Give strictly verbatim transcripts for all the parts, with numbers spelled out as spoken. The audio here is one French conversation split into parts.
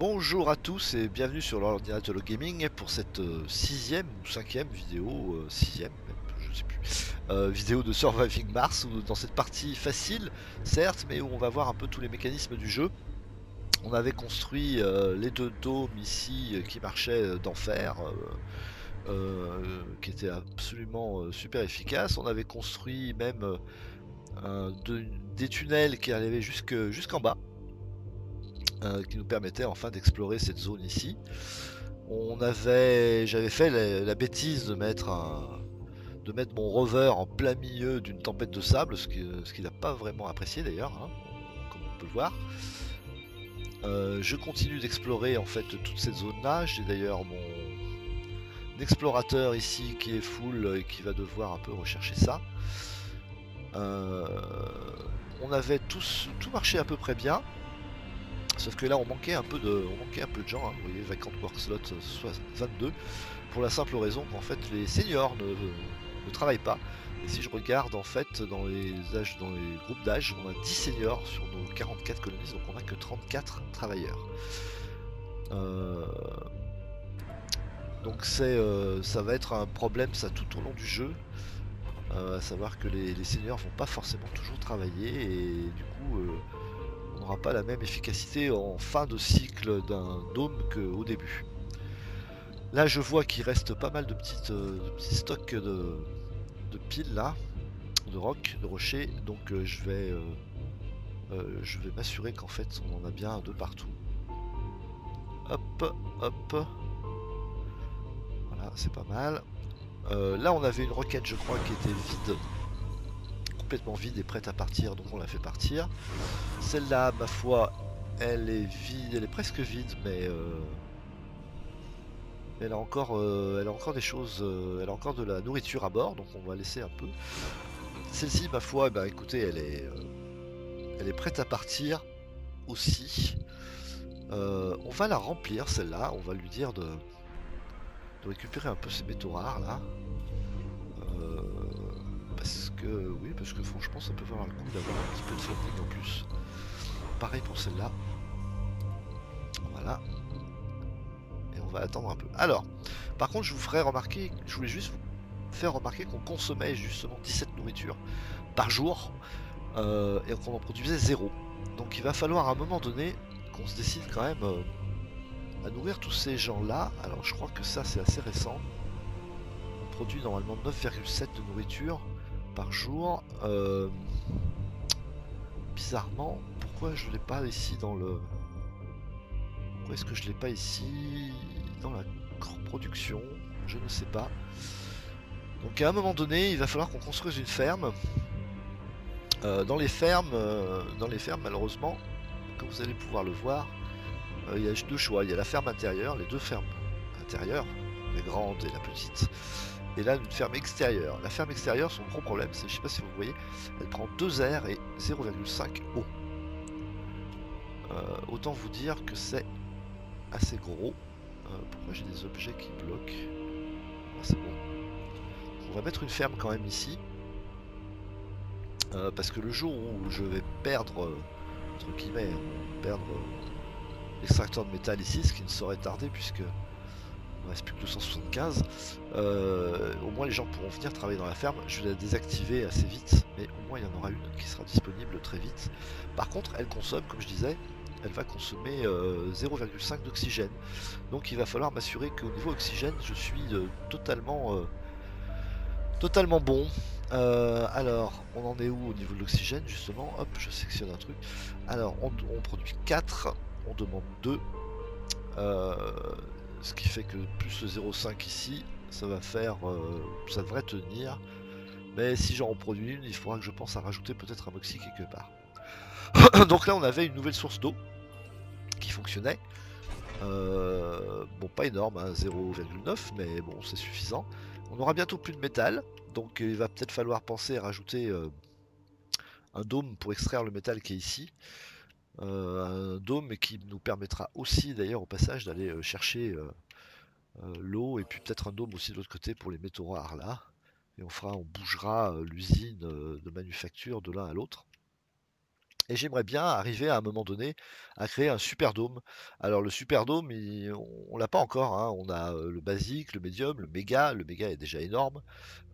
Bonjour à tous et bienvenue sur l'ordinateur gaming pour cette sixième ou cinquième vidéo, sixième même, je sais plus, euh, vidéo de Surviving Mars, où dans cette partie facile, certes, mais où on va voir un peu tous les mécanismes du jeu. On avait construit euh, les deux dômes ici euh, qui marchaient d'enfer, euh, euh, qui étaient absolument euh, super efficaces. On avait construit même euh, un, de, des tunnels qui arrivaient jusque, jusqu'en bas. Euh, qui nous permettait enfin d'explorer cette zone ici. On avait, j'avais fait la, la bêtise de mettre, un, de mettre mon rover en plein milieu d'une tempête de sable, ce qu'il ce qui n'a pas vraiment apprécié d'ailleurs, hein, comme on peut le voir. Euh, je continue d'explorer en fait toute cette zone-là. J'ai d'ailleurs mon explorateur ici qui est full et qui va devoir un peu rechercher ça. Euh, on avait tous, tout marché à peu près bien. Sauf que là on manquait un peu de, on manquait un peu de gens, hein. Vous voyez, vacant work slot vingt-deux, pour la simple raison qu'en fait les seniors ne, ne travaillent pas. Et si je regarde en fait dans les âges, dans les groupes d'âge, on a dix seniors sur nos quarante-quatre colonies, donc on n'a que trente-quatre travailleurs. Euh... Donc c'est, euh, ça va être un problème ça tout au long du jeu, euh, à savoir que les, les seniors vont pas forcément toujours travailler et du coup... Euh, n'aura pas la même efficacité en fin de cycle d'un dôme qu'au début. Là je vois qu'il reste pas mal de, petites, de petits stocks de, de piles là, de rocs, de rochers, donc euh, je vais euh, euh, je vais m'assurer qu'en fait on en a bien de partout. Hop, hop, voilà, c'est pas mal. Euh, là on avait une roquette je crois qui était vide, complètement vide et prête à partir, donc on la fait partir. Celle-là, ma foi, elle est vide, elle est presque vide, mais euh, elle a encore, euh, elle a encore des choses, euh, elle a encore de la nourriture à bord, donc on va laisser un peu. Celle-ci, ma foi, bah écoutez, elle est, euh, elle est prête à partir aussi. Euh, on va la remplir, celle-là. On va lui dire de, de récupérer un peu ces métaux rares là. Euh, Parce que, oui, parce que franchement ça peut valoir le coup d'avoir un petit peu de floating en plus. Pareil pour celle-là. Voilà. Et on va attendre un peu. Alors, par contre je vous ferai remarquer, je voulais juste vous faire remarquer qu'on consommait justement dix-sept nourritures par jour. Euh, et qu'on en produisait zéro. Donc il va falloir à un moment donné qu'on se décide quand même euh, à nourrir tous ces gens-là. Alors je crois que ça c'est assez récent. On produit normalement neuf virgule sept de nourriture par jour. Euh, bizarrement, pourquoi je l'ai pas ici dans le... Pourquoi est-ce que je l'ai pas ici dans la production? Je ne sais pas. Donc à un moment donné, il va falloir qu'on construise une ferme. Euh, dans les fermes, euh, dans les fermes, malheureusement, comme vous allez pouvoir le voir, euh, il y a deux choix. Il y a la ferme intérieure, les deux fermes intérieures, la grande et la petite. Et là une ferme extérieure. La ferme extérieure, son gros problème, c'est, je sais pas si vous voyez, elle prend deux R et zéro virgule cinq eau. Euh, autant vous dire que c'est assez gros. Euh, pourquoi j'ai des objets qui bloquent? Ah, c'est bon. On va mettre une ferme quand même ici. Euh, parce que le jour où je vais perdre, euh, entre guillemets, perdre euh, l'extracteur de métal ici, ce qui ne saurait tarder puisque... Il ne reste plus que deux cent soixante-quinze. Euh, au moins les gens pourront venir travailler dans la ferme. Je vais la désactiver assez vite, mais au moins il y en aura une qui sera disponible très vite. Par contre elle consomme, comme je disais, elle va consommer euh, zéro virgule cinq d'oxygène. Donc il va falloir m'assurer qu'au niveau oxygène je suis euh, totalement, euh, totalement bon. Euh, alors on en est où au niveau de l'oxygène justement? Hop, je sectionne un truc. Alors on, on produit quatre, on demande deux. Euh, Ce qui fait que plus le zéro virgule cinq ici, ça va faire, euh, ça devrait tenir. Mais si j'en reproduis une, il faudra que je pense à rajouter peut-être un moxie quelque part. Donc là, on avait une nouvelle source d'eau qui fonctionnait. Euh, bon, pas énorme, hein, zéro virgule neuf, mais bon, c'est suffisant. On aura bientôt plus de métal, donc il va peut-être falloir penser à rajouter euh, un dôme pour extraire le métal qui est ici. Euh, un dôme qui nous permettra aussi d'ailleurs au passage d'aller euh, chercher euh, euh, l'eau, et puis peut-être un dôme aussi de l'autre côté pour les métaux rares là, et on fera, on bougera euh, l'usine euh, de manufacture de l'un à l'autre. Et j'aimerais bien arriver à un moment donné à créer un superdôme. Alors le superdôme, il, on ne l'a pas encore. Hein. On a le basique, le médium, le méga. Le méga est déjà énorme.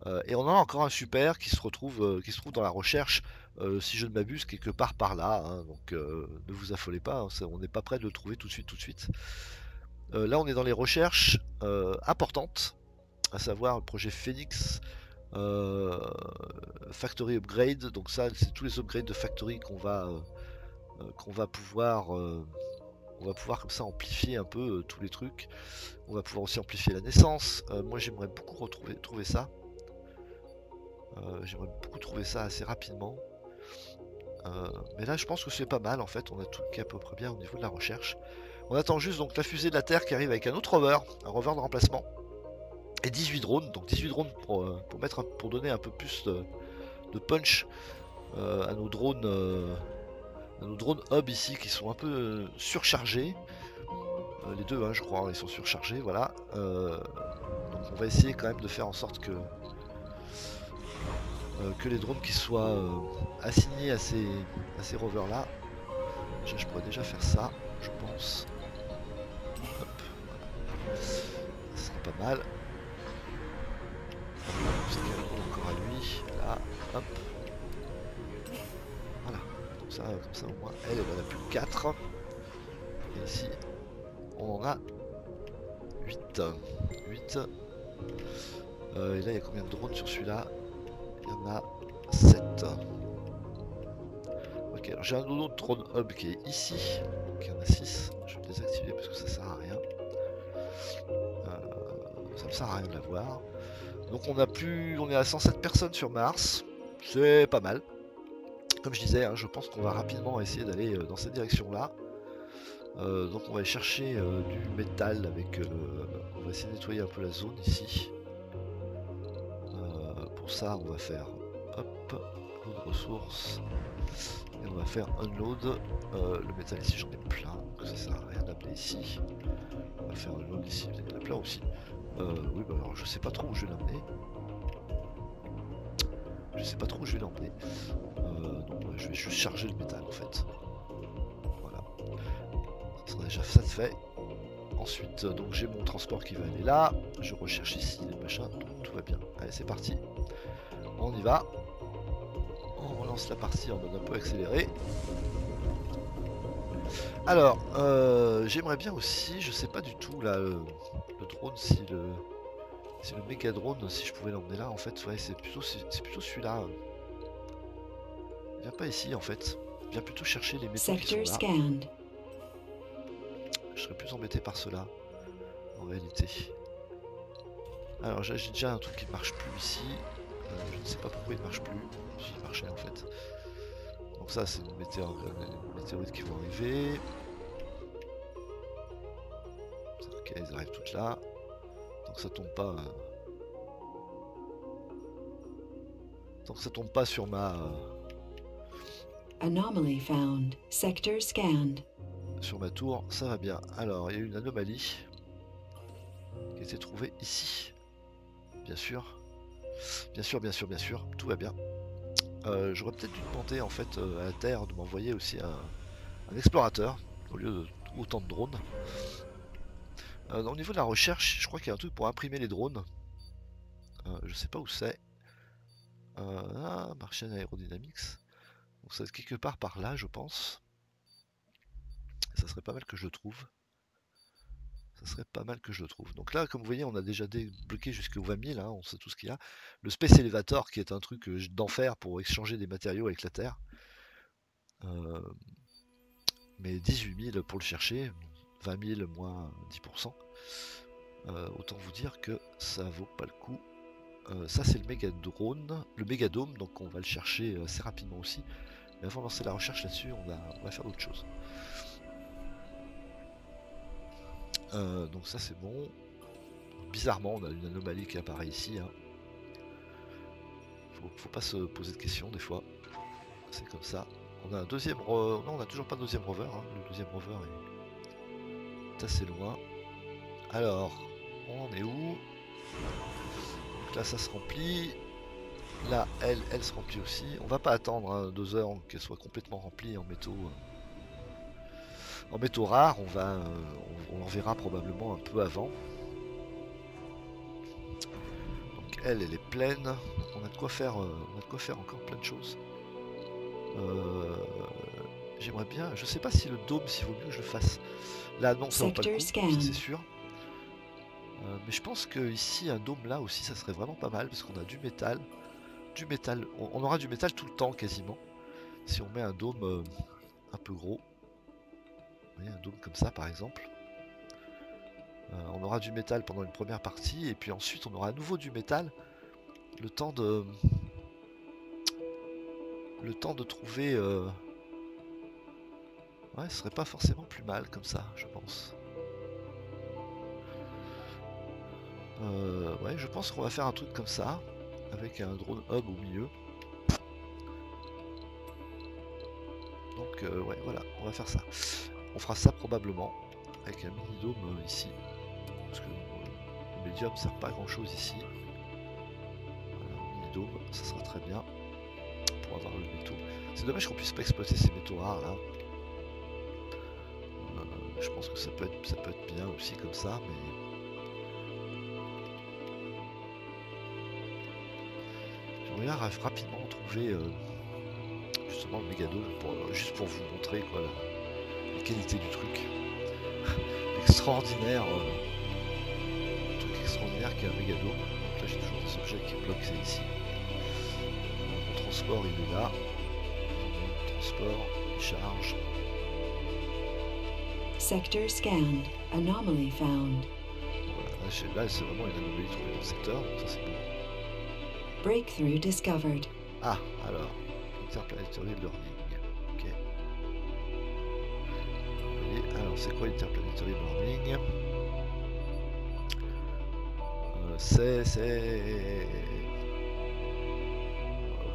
Euh, et on en a encore un super qui se retrouve, euh, qui se trouve dans la recherche, euh, si je ne m'abuse, quelque part par là. Hein. Donc euh, ne vous affolez pas, hein. Ça, on n'est pas prêt de le trouver tout de suite. Tout de suite. Euh, là, on est dans les recherches euh, importantes, à savoir le projet Phoenix. Euh, factory upgrade, donc ça c'est tous les upgrades de factory qu'on va euh, qu'on va pouvoir euh, on va pouvoir comme ça amplifier un peu euh, tous les trucs. On va pouvoir aussi amplifier la naissance. Euh, moi j'aimerais beaucoup retrouver trouver ça euh, j'aimerais beaucoup trouver ça assez rapidement, euh, mais là je pense que c'est pas mal en fait. On a tout le cas à peu près bien au niveau de la recherche. On attend juste donc la fusée de la Terre qui arrive avec un autre rover, un rover de remplacement. Et dix-huit drones, donc dix-huit drones pour, euh, pour, mettre, pour donner un peu plus de, de punch euh, à nos drones euh, à nos drones hub ici qui sont un peu euh, surchargés. Euh, les deux hein, je crois, ils sont surchargés, voilà. Euh, donc on va essayer quand même de faire en sorte que, euh, que les drones qui soient euh, assignés à ces, à ces rovers là. Déjà, je pourrais déjà faire ça, je pense. Hop, voilà. Ça sera pas mal. Encore à lui, là, hop, voilà, comme ça, comme ça au moins, elle, elle en a plus que quatre, et ici, on en a huit, huit, euh, et là, il y a combien de drones sur celui-là? Il y en a sept, ok, alors j'ai un autre drone hub qui est ici, donc il y en a six, je vais le désactiver parce que ça sert à rien, euh, ça me sert à rien de l'avoir. Donc on a plus, on est à cent sept personnes sur Mars, c'est pas mal. Comme je disais, hein, je pense qu'on va rapidement essayer d'aller dans cette direction-là. Euh, donc on va aller chercher euh, du métal avec, euh, on va essayer de nettoyer un peu la zone ici. Euh, pour ça, on va faire hop, load ressources, et on va faire unload. Euh, le métal ici, j'en ai plein, donc ça sert à rien d'appeler ici. On va faire unload ici, il y en a plein aussi. Euh, oui, bah alors je sais pas trop où je vais l'emmener. Je sais pas trop où je vais l'emmener. Euh, donc ouais, je vais juste charger le métal en fait. Voilà. Ça sera déjà ça de fait. Ensuite, donc j'ai mon transport qui va aller là. Je recherche ici les machins. Donc tout va bien. Allez, c'est parti. On y va. On relance la partie en mode un peu accéléré. Alors, euh, j'aimerais bien aussi, je sais pas du tout là, le, le drone, si le, si le méga drone, si je pouvais l'emmener là en fait, ouais, c'est plutôt, c'est plutôt celui-là. Viens pas ici en fait, viens plutôt chercher les métaux qui sont là. Je serais plus embêté par cela, en réalité. Alors j'ai déjà un truc qui ne marche plus ici, euh, je ne sais pas pourquoi il ne marche plus, il marchait en fait. Donc ça c'est une météorite, une météorite qui vont arriver. Ok, elles arrivent toutes là. Tant que ça tombe pas. Tant que ça tombe pas sur ma. Anomaly found. Sector scanned. Sur ma tour, ça va bien. Alors, il y a eu une anomalie qui a été trouvée ici. Bien sûr. Bien sûr, bien sûr, bien sûr. Tout va bien. Euh, j'aurais peut-être dû demander en fait euh, à la Terre de m'envoyer aussi un, un explorateur au lieu de autant de drones. Euh, au niveau de la recherche, je crois qu'il y a un truc pour imprimer les drones. Euh, je sais pas où c'est. Euh, ah, Martian Aerodynamics. Donc ça quelque part par là, je pense. Ça serait pas mal que je le trouve. Ça serait pas mal que je le trouve. Donc là, comme vous voyez, on a déjà débloqué jusqu'au vingt mille, hein, on sait tout ce qu'il y a. Le Space Elevator, qui est un truc d'enfer pour échanger des matériaux avec la Terre. Euh, mais dix-huit mille pour le chercher, vingt mille moins dix pour cent. Euh, autant vous dire que ça vaut pas le coup. Euh, ça, c'est le Megadome, le Megadome, donc on va le chercher assez rapidement aussi. Mais avant de lancer la recherche là-dessus, on va, on va faire d'autres choses. Euh, donc ça c'est bon. Bizarrement on a une anomalie qui apparaît ici hein. faut, faut pas se poser de questions des fois. C'est comme ça. On a un deuxième ro... Non on a toujours pas de deuxième rover hein. Le deuxième rover est assez loin. Alors on en est où? Donc là ça se remplit. Là, elle, elle se remplit aussi. On va pas attendre hein, deux heures qu'elle soit complètement remplie en métaux, euh, en métaux rares. On va, euh, on, on en verra probablement un peu avant. Donc elle, elle est pleine. Donc on a de quoi faire, euh, on a de quoi faire encore plein de choses. Euh, J'aimerais bien. Je sais pas si le dôme, s'il vaut mieux que je le fasse. Là, non, ça vaut pas le coup, c'est sûr. Euh, mais je pense qu'ici, un dôme là aussi, ça serait vraiment pas mal parce qu'on a du métal. Du métal, on aura du métal tout le temps quasiment si on met un dôme euh, un peu gros. Vous voyez, un dôme comme ça par exemple, euh, on aura du métal pendant une première partie et puis ensuite on aura à nouveau du métal le temps de le temps de trouver euh... ouais, ce serait pas forcément plus mal comme ça, je pense. euh, ouais, je pense qu'on va faire un truc comme ça avec un drone hub au milieu. Donc euh, ouais, voilà, on va faire ça. On fera ça probablement avec un mini dôme euh, ici, parce que euh, le médium ne sert pas à grand chose ici. Voilà, un mini dôme, ça sera très bien pour avoir le métaux. C'est dommage qu'on puisse pas exploiter ces métaux rares là. Euh, je pense que ça peut être, ça peut être bien aussi comme ça, mais là, rapidement trouver euh, justement le Megadome pour, euh, juste pour vous montrer quoi, la, la qualité du truc. Extraordinaire, euh, le truc extraordinaire qui est un Megadome. Donc là j'ai toujours des objets qui bloquent, c'est ici. Mon transport il est là. Mon transport, il charge. Sector scanned, anomaly found. Voilà, là c'est vraiment une anomalie trouvée dans le secteur, donc ça c'est bon. Breakthrough discovered. Ah, alors, Interplanetary Learning. Ok. Et, alors, c'est quoi Interplanetary Learning? euh, C'est. C'est.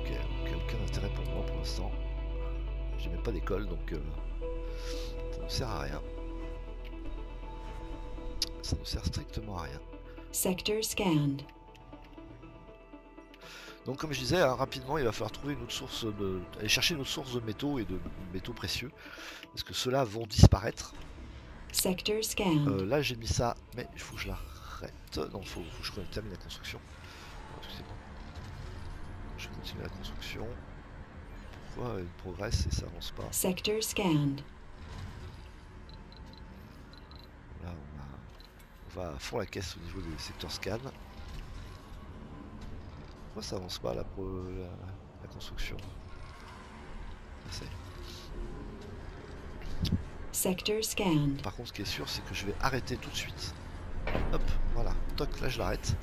Ok, donc aucun intérêt pour moi pour l'instant. J'ai même pas d'école donc. Euh, ça ne sert à rien. Ça ne sert strictement à rien. Sector scanned. Donc comme je disais, hein, rapidement il va falloir trouver une autre source de. aller chercher une autre source de métaux et de métaux précieux. Parce que ceux-là vont disparaître. Sector scan. Euh, là j'ai mis ça, mais il faut que je l'arrête. Non, il faut, faut que je termine la construction. Non, excusez-moi. Je continue la construction. Pourquoi il progresse et ça avance pas? Sector scan. Là on, a... on va à fond la caisse au niveau des secteurs scan. Pourquoi ça avance pas la, la, la construction? Sector scanned. Par contre, ce qui est sûr, c'est que je vais arrêter tout de suite. Hop, voilà, toc, là je l'arrête.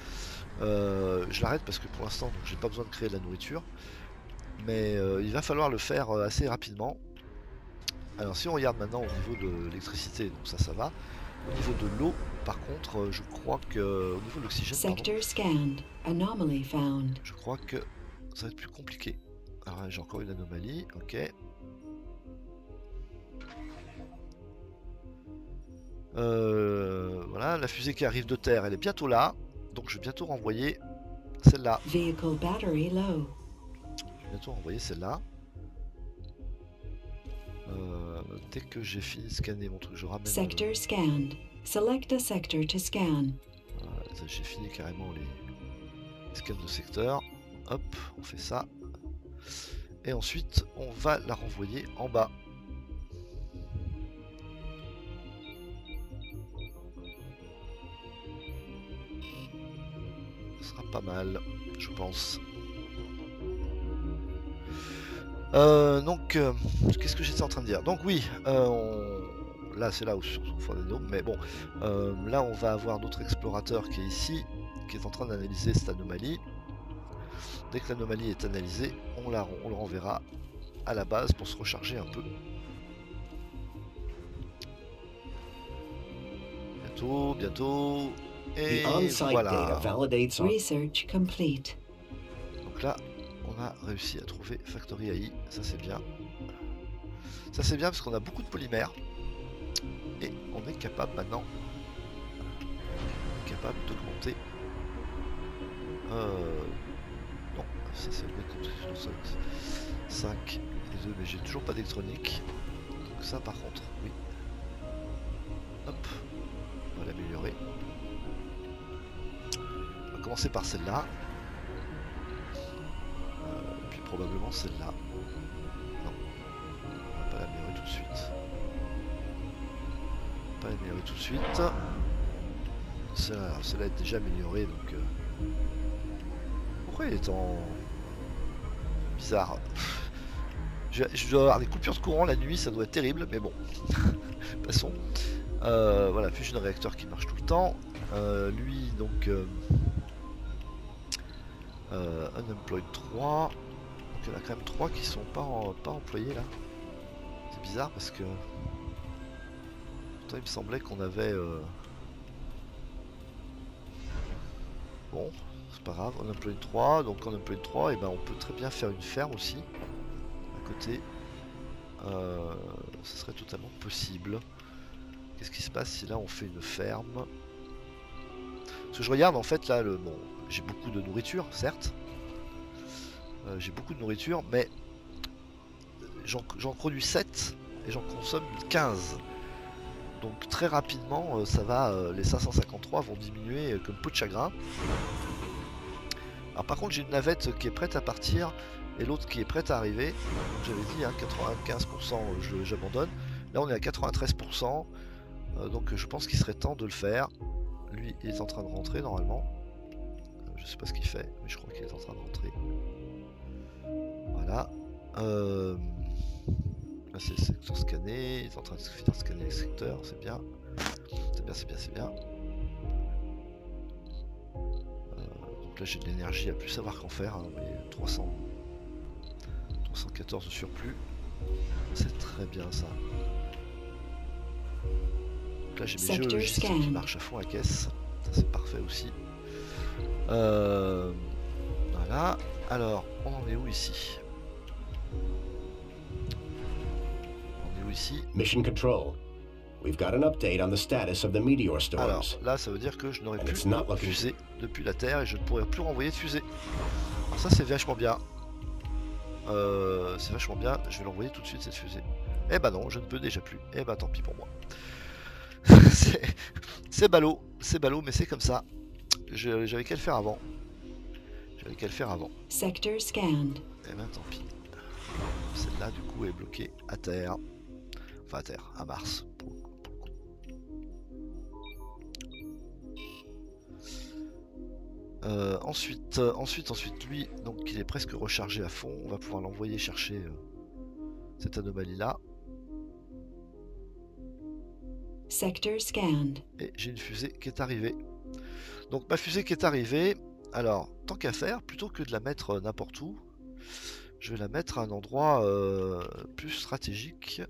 Euh, je l'arrête parce que pour l'instant, j'ai pas besoin de créer de la nourriture. Mais euh, il va falloir le faire assez rapidement. Alors, si on regarde maintenant au niveau de l'électricité, donc ça, ça va. Au niveau de l'eau, par contre, je crois que... Au niveau de l'oxygène, je crois que ça va être plus compliqué. Alors j'ai encore une anomalie, ok. Euh, voilà, la fusée qui arrive de Terre, elle est bientôt là. Donc je vais bientôt renvoyer celle-là. Je vais bientôt renvoyer celle-là. Euh, dès que j'ai fini de scanner mon truc, je ramène. Sector le... scanned. Select a sector to scan. Voilà, j'ai fini carrément les... les scans de secteur. Hop, on fait ça. Et ensuite, on va la renvoyer en bas. Ce sera pas mal, je pense. Euh, donc, euh, qu'est-ce que j'étais en train de dire? Donc oui, euh, on... là c'est là où on fait des dômes, mais bon, euh, là on va avoir notre explorateur qui est ici, qui est en train d'analyser cette anomalie. Dès que l'anomalie est analysée, on, la, on le renverra à la base pour se recharger un peu. Bientôt, bientôt, et voilà. Research complete. Donc là, on a réussi à trouver Factory A I, ça c'est bien. Ça c'est bien parce qu'on a beaucoup de polymères et on est capable maintenant capable d'augmenter. Euh, non, ça c'est beaucoup plus cinq et deux, mais j'ai toujours pas d'électronique. Donc ça par contre, oui. Hop, on va l'améliorer. On va commencer par celle-là. Euh, puis probablement celle-là. Non, on va pas l'améliorer tout de suite. Pas l'améliorer tout de suite. Celle-là est déjà améliorée, donc... Euh... Pourquoi il est en... Bizarre. je, je dois avoir des coupures de courant la nuit, ça doit être terrible, mais bon. Passons. Euh, voilà, fusion réacteur qui marche tout le temps. Euh, lui, donc... Euh... Euh, unemployed trois. Donc il y en a quand même trois qui sont pas, en, pas employés là. C'est bizarre parce que... Pourtant il me semblait qu'on avait... Euh... Bon, c'est pas grave, on emploie trois, donc on emploie trois, et ben on peut très bien faire une ferme aussi, à côté. Euh, ce serait totalement possible. Qu'est-ce qui se passe si là on fait une ferme? Parce que je regarde en fait là, le, bon, j'ai beaucoup de nourriture, certes. Euh, j'ai beaucoup de nourriture, mais j'en produis sept et j'en consomme quinze. Donc très rapidement, ça va, les cinq cent cinquante-trois vont diminuer comme peau de chagrin. Alors par contre, j'ai une navette qui est prête à partir et l'autre qui est prête à arriver. J'avais dit, hein, quatre-vingt-quinze pour cent j'abandonne. Là, on est à quatre-vingt-treize pour cent. Euh, donc je pense qu'il serait temps de le faire. Lui, il est en train de rentrer normalement. Euh, je sais pas ce qu'il fait, mais je crois qu'il est en train de rentrer. Voilà. Euh... Là c'est le secteur scanné, il est en train de finir de scanner les secteurs, c'est bien. C'est bien, c'est bien, c'est bien. Euh, donc là j'ai de l'énergie à plus savoir qu'en faire, hein, mais trois cents, trois cent quatorze de surplus, c'est très bien ça. Donc là j'ai mes géologistes qui marchent à fond à caisse, ça c'est parfait aussi. Euh, voilà, alors on en est où ici? Ici. Mission Control. We've got an update on the status of the meteor storms. Alors là, ça veut dire que je n'aurai plus de fusée depuis la Terre et je ne pourrai plus renvoyer de fusée. Alors ça, c'est vachement bien. Euh, c'est vachement bien. Je vais l'envoyer tout de suite cette fusée. Eh ben non, je ne peux déjà plus. Eh ben tant pis pour moi. C'est ballot, c'est ballot, mais c'est comme ça. J'avais qu'à le faire avant. J'avais qu'à le faire avant. Sector scanned. Eh ben tant pis. Celle-là, du coup, est bloquée à Terre. À Terre, à Mars. Euh, ensuite, euh, ensuite, ensuite, lui, donc il est presque rechargé à fond. On va pouvoir l'envoyer chercher euh, cette anomalie-là. Sector scanned. Et j'ai une fusée qui est arrivée. Donc ma fusée qui est arrivée. Alors, tant qu'à faire, plutôt que de la mettre euh, n'importe où, je vais la mettre à un endroit euh, plus stratégique.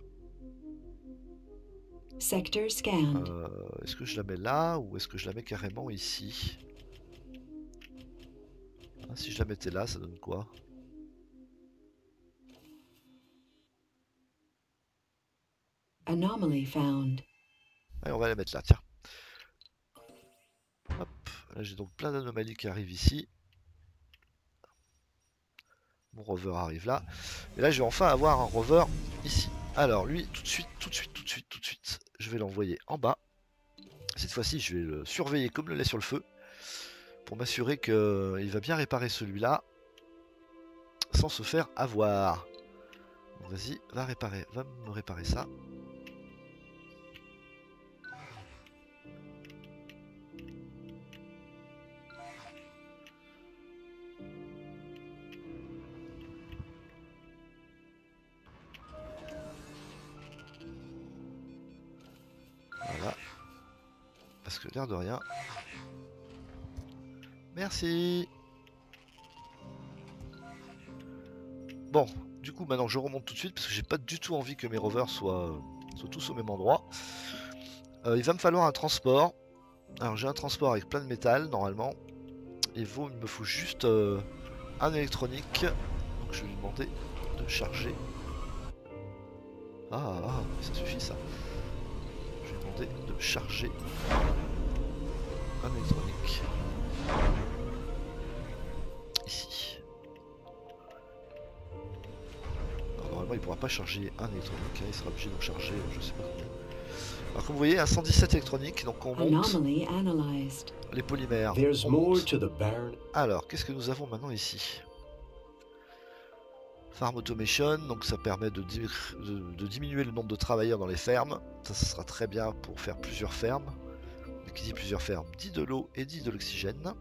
Sector scanned. Euh, est-ce que je la mets là ou est-ce que je la mets carrément ici? Ah, si je la mettais là, ça donne quoi? Anomaly found. Allez, on va la mettre là, tiens. Hop, là j'ai donc plein d'anomalies qui arrivent ici. Mon rover arrive là. Et là je vais enfin avoir un rover ici. Alors lui, tout de suite, tout de suite, tout de suite, tout de suite, je vais l'envoyer en bas. Cette fois-ci, je vais le surveiller comme le lait sur le feu, pour m'assurer qu'il va bien réparer celui-là, sans se faire avoir. Bon, vas-y, va réparer, va me réparer ça. Parce que l'air de rien. Merci. Bon, du coup maintenant je remonte tout de suite parce que j'ai pas du tout envie que mes rovers soient, soient tous au même endroit. Euh, il va me falloir un transport. Alors j'ai un transport avec plein de métal normalement. Il, vaut, il me faut juste euh, un électronique. Donc je vais lui demander de charger. Ah, ah ça suffit ça. Je vais lui demander de charger. Un électronique ici. il ne pourra pas charger un électronique, hein, il sera obligé d'en charger je sais pas combien. Alors comme vous voyez, à cent dix-sept électroniques, donc on monte les polymères. On monte. Alors, qu'est-ce que nous avons maintenant ici? Farm Automation, donc ça permet de, di de, de diminuer le nombre de travailleurs dans les fermes. Ça, ça sera très bien pour faire plusieurs fermes. Et qui dit plusieurs fermes, dit de l'eau et dit de l'oxygène.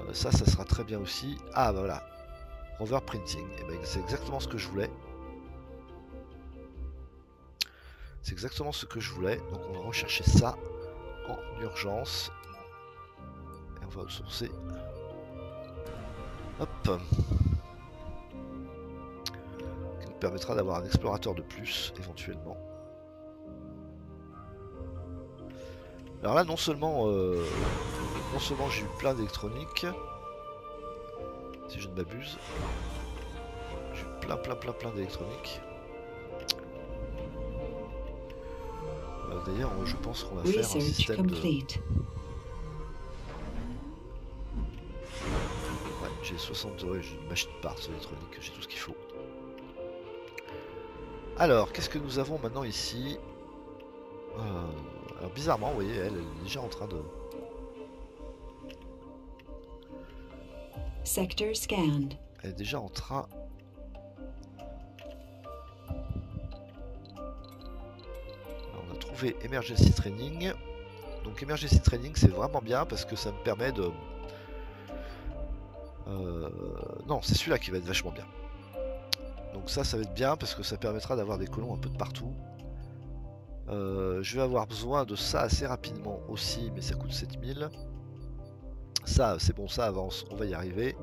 Euh, ça, ça sera très bien aussi. Ah, bah voilà. Rover Printing. Eh ben, c'est exactement ce que je voulais. C'est exactement ce que je voulais. Donc on va rechercher ça en urgence. Et on va outsourcer. Hop. Permettra d'avoir un explorateur de plus éventuellement. Alors là non seulement euh, non seulement j'ai eu plein d'électronique, si je ne m'abuse, j'ai eu plein plein plein plein d'électronique. Euh, D'ailleurs je pense qu'on va faire un système de... Ouais, j'ai soixante euros, j'ai une machine parts électronique, j'ai tout ce qu'il faut. Alors, qu'est-ce que nous avons maintenant ici? euh, Alors bizarrement, vous voyez, elle, elle est déjà en train de... Sector scanned. Elle est déjà en train... Alors, on a trouvé Emergency Training. Donc Emergency Training, c'est vraiment bien parce que ça me permet de... Euh... Non, c'est celui-là qui va être vachement bien. Donc ça, ça va être bien parce que ça permettra d'avoir des colons un peu de partout. Euh, je vais avoir besoin de ça assez rapidement aussi, mais ça coûte sept mille. Ça, c'est bon, ça avance, on va y arriver.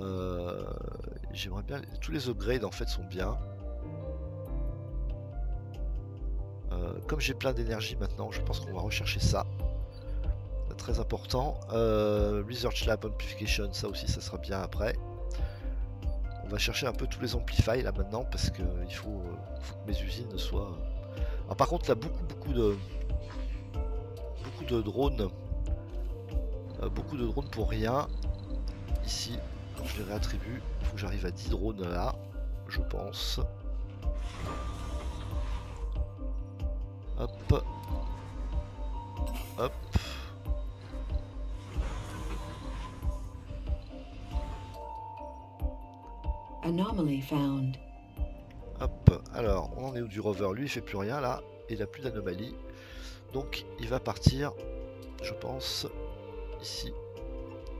Euh, J'aimerais bien... Tous les upgrades en fait sont bien. Euh, comme j'ai plein d'énergie maintenant, je pense qu'on va rechercher ça. C'est très important. Euh, Research Lab Amplification, ça aussi, ça sera bien après. On va chercher un peu tous les amplifies là maintenant parce que il faut, euh, faut que mes usines soient... Alors par contre là beaucoup beaucoup de beaucoup de drones euh, beaucoup de drones pour rien ici. Quand je les réattribue, il faut que j'arrive à dix drones là je pense. Hop hop. Anomaly found. Hop, alors on en est où du rover? Lui il fait plus rien là, et il n'a plus d'anomalie. Donc il va partir, je pense, ici.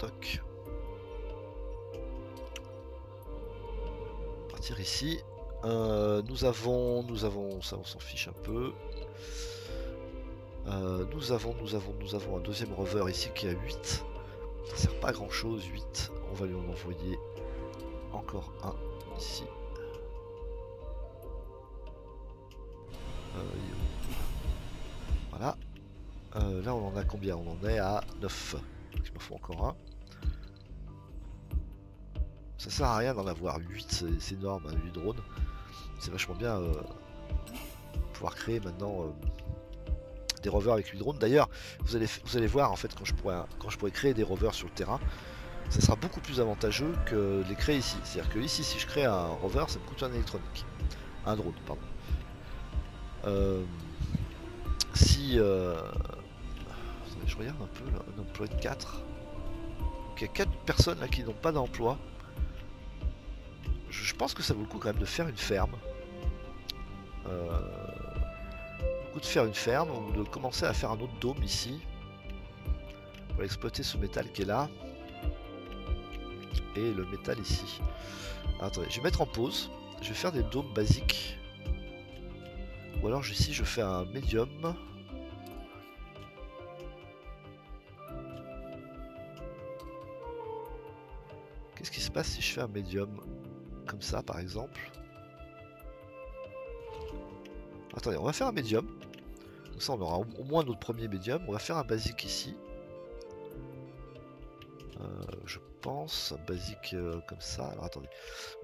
Toc. Partir ici. Euh, nous avons, nous avons, ça on s'en fiche un peu. Euh, nous avons, nous avons, nous avons un deuxième rover ici qui a huit. Ça sert pas à grand chose, huit. On va lui en envoyer encore un ici. Euh, voilà. Euh, là on en a combien? On en est à neuf. Donc il me faut encore un. Ça sert à rien d'en avoir huit, c'est énorme, hein, huit drones. C'est vachement bien euh, pouvoir créer maintenant euh, des rovers avec huit drones. D'ailleurs, vous allez, vous allez voir en fait quand je pourrais, quand je pourrais créer des rovers sur le terrain. Ça sera beaucoup plus avantageux que de les créer ici. C'est-à-dire que ici, si je crée un rover, ça me coûte un électronique. Un drone, pardon. Euh, si... Euh... Attendez, je regarde un peu, là, un emploi de quatre. Donc, il y a quatre personnes là qui n'ont pas d'emploi. Je, je pense que ça vaut le coup quand même de faire une ferme. Euh... Le coup de faire une ferme, ou de commencer à faire un autre dôme ici. Pour exploiter ce métal qui est là. Et le métal ici. Alors, attendez, je vais mettre en pause. Je vais faire des dômes basiques. Ou alors ici je fais un médium. Qu'est-ce qui se passe si je fais un médium comme ça par exemple? Attendez, on va faire un médium. Comme ça on aura au moins notre premier médium. On va faire un basique ici. Euh, je pense, basique euh, comme ça. Alors attendez,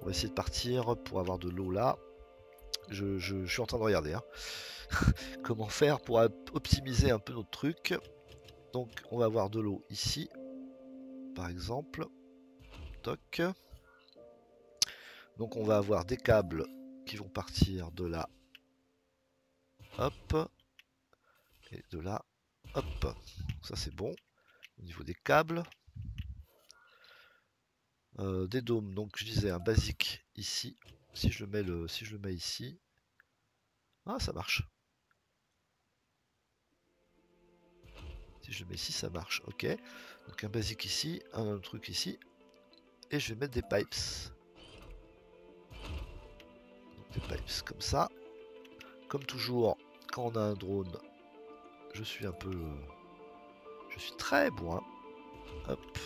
on va essayer de partir pour avoir de l'eau là. Je, je, je suis en train de regarder hein. Comment faire pour optimiser un peu notre truc. Donc on va avoir de l'eau ici, par exemple. Toc. Donc on va avoir des câbles qui vont partir de là, hop, et de là, hop. Ça c'est bon au niveau des câbles. Euh, des dômes, donc je disais un basique ici. Si je le mets le, si je le mets ici, ah ça marche. Si je le mets ici, ça marche. Ok. Donc un basique ici, un truc ici, et je vais mettre des pipes. Donc, des pipes comme ça. Comme toujours, quand on a un drone, je suis un peu, je suis très bourrin. Hop,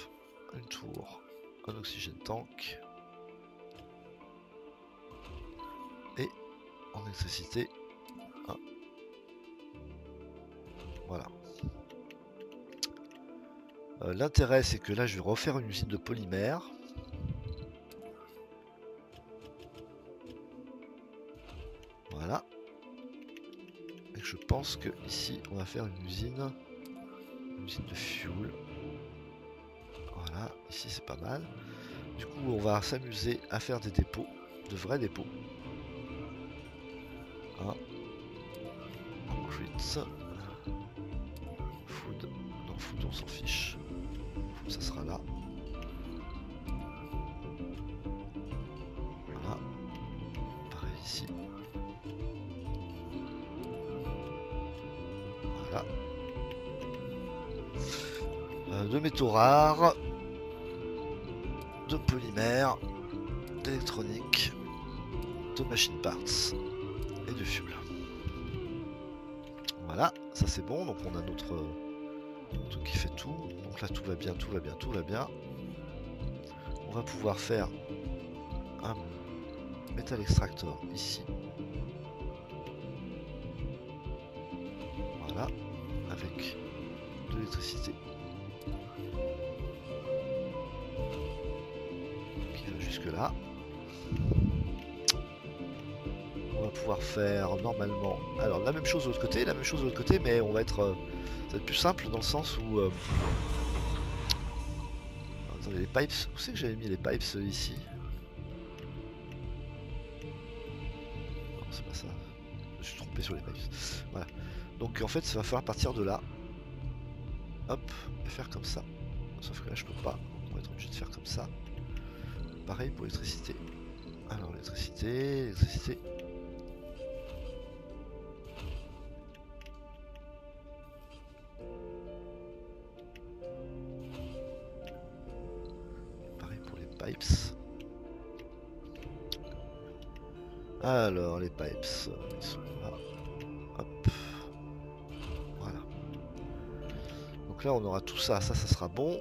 une tour, un oxygène tank. Et en électricité, hein. Voilà. Euh, l'intérêt, c'est que là, je vais refaire une usine de polymères. Voilà. Et je pense que ici, on va faire une usine, une usine de fuel. Voilà. Ici, c'est pas mal. Du coup, on va s'amuser à faire des dépôts, de vrais dépôts. Concrete, food, non food on s'en fiche, food, ça sera là, voilà, pareil ici, voilà, euh, de métaux rares, de polymères, d'électronique, de machine parts et de fuel. Voilà, ça c'est bon, donc on a notre euh, truc qui fait tout, donc là tout va bien, tout va bien, tout va bien. On va pouvoir faire un metal extractor ici. Voilà, avec de l'électricité. Qui va jusque là. Pouvoir faire normalement alors la même chose de l'autre côté, la même chose de l'autre côté, mais on va être euh, ça va être plus simple dans le sens où euh... alors, attendez, les pipes, où c'est que j'avais mis les pipes euh, ici? Non, c'est pas ça, je suis trompé sur les pipes. Voilà, donc en fait ça va falloir partir de là, hop, et faire comme ça, sauf que là je peux pas, on va être obligé de faire comme ça. Pareil pour l'électricité, alors l'électricité, l'électricité. Alors les pipes, ils sont là, hop, voilà. Donc là on aura tout ça, ça ça sera bon.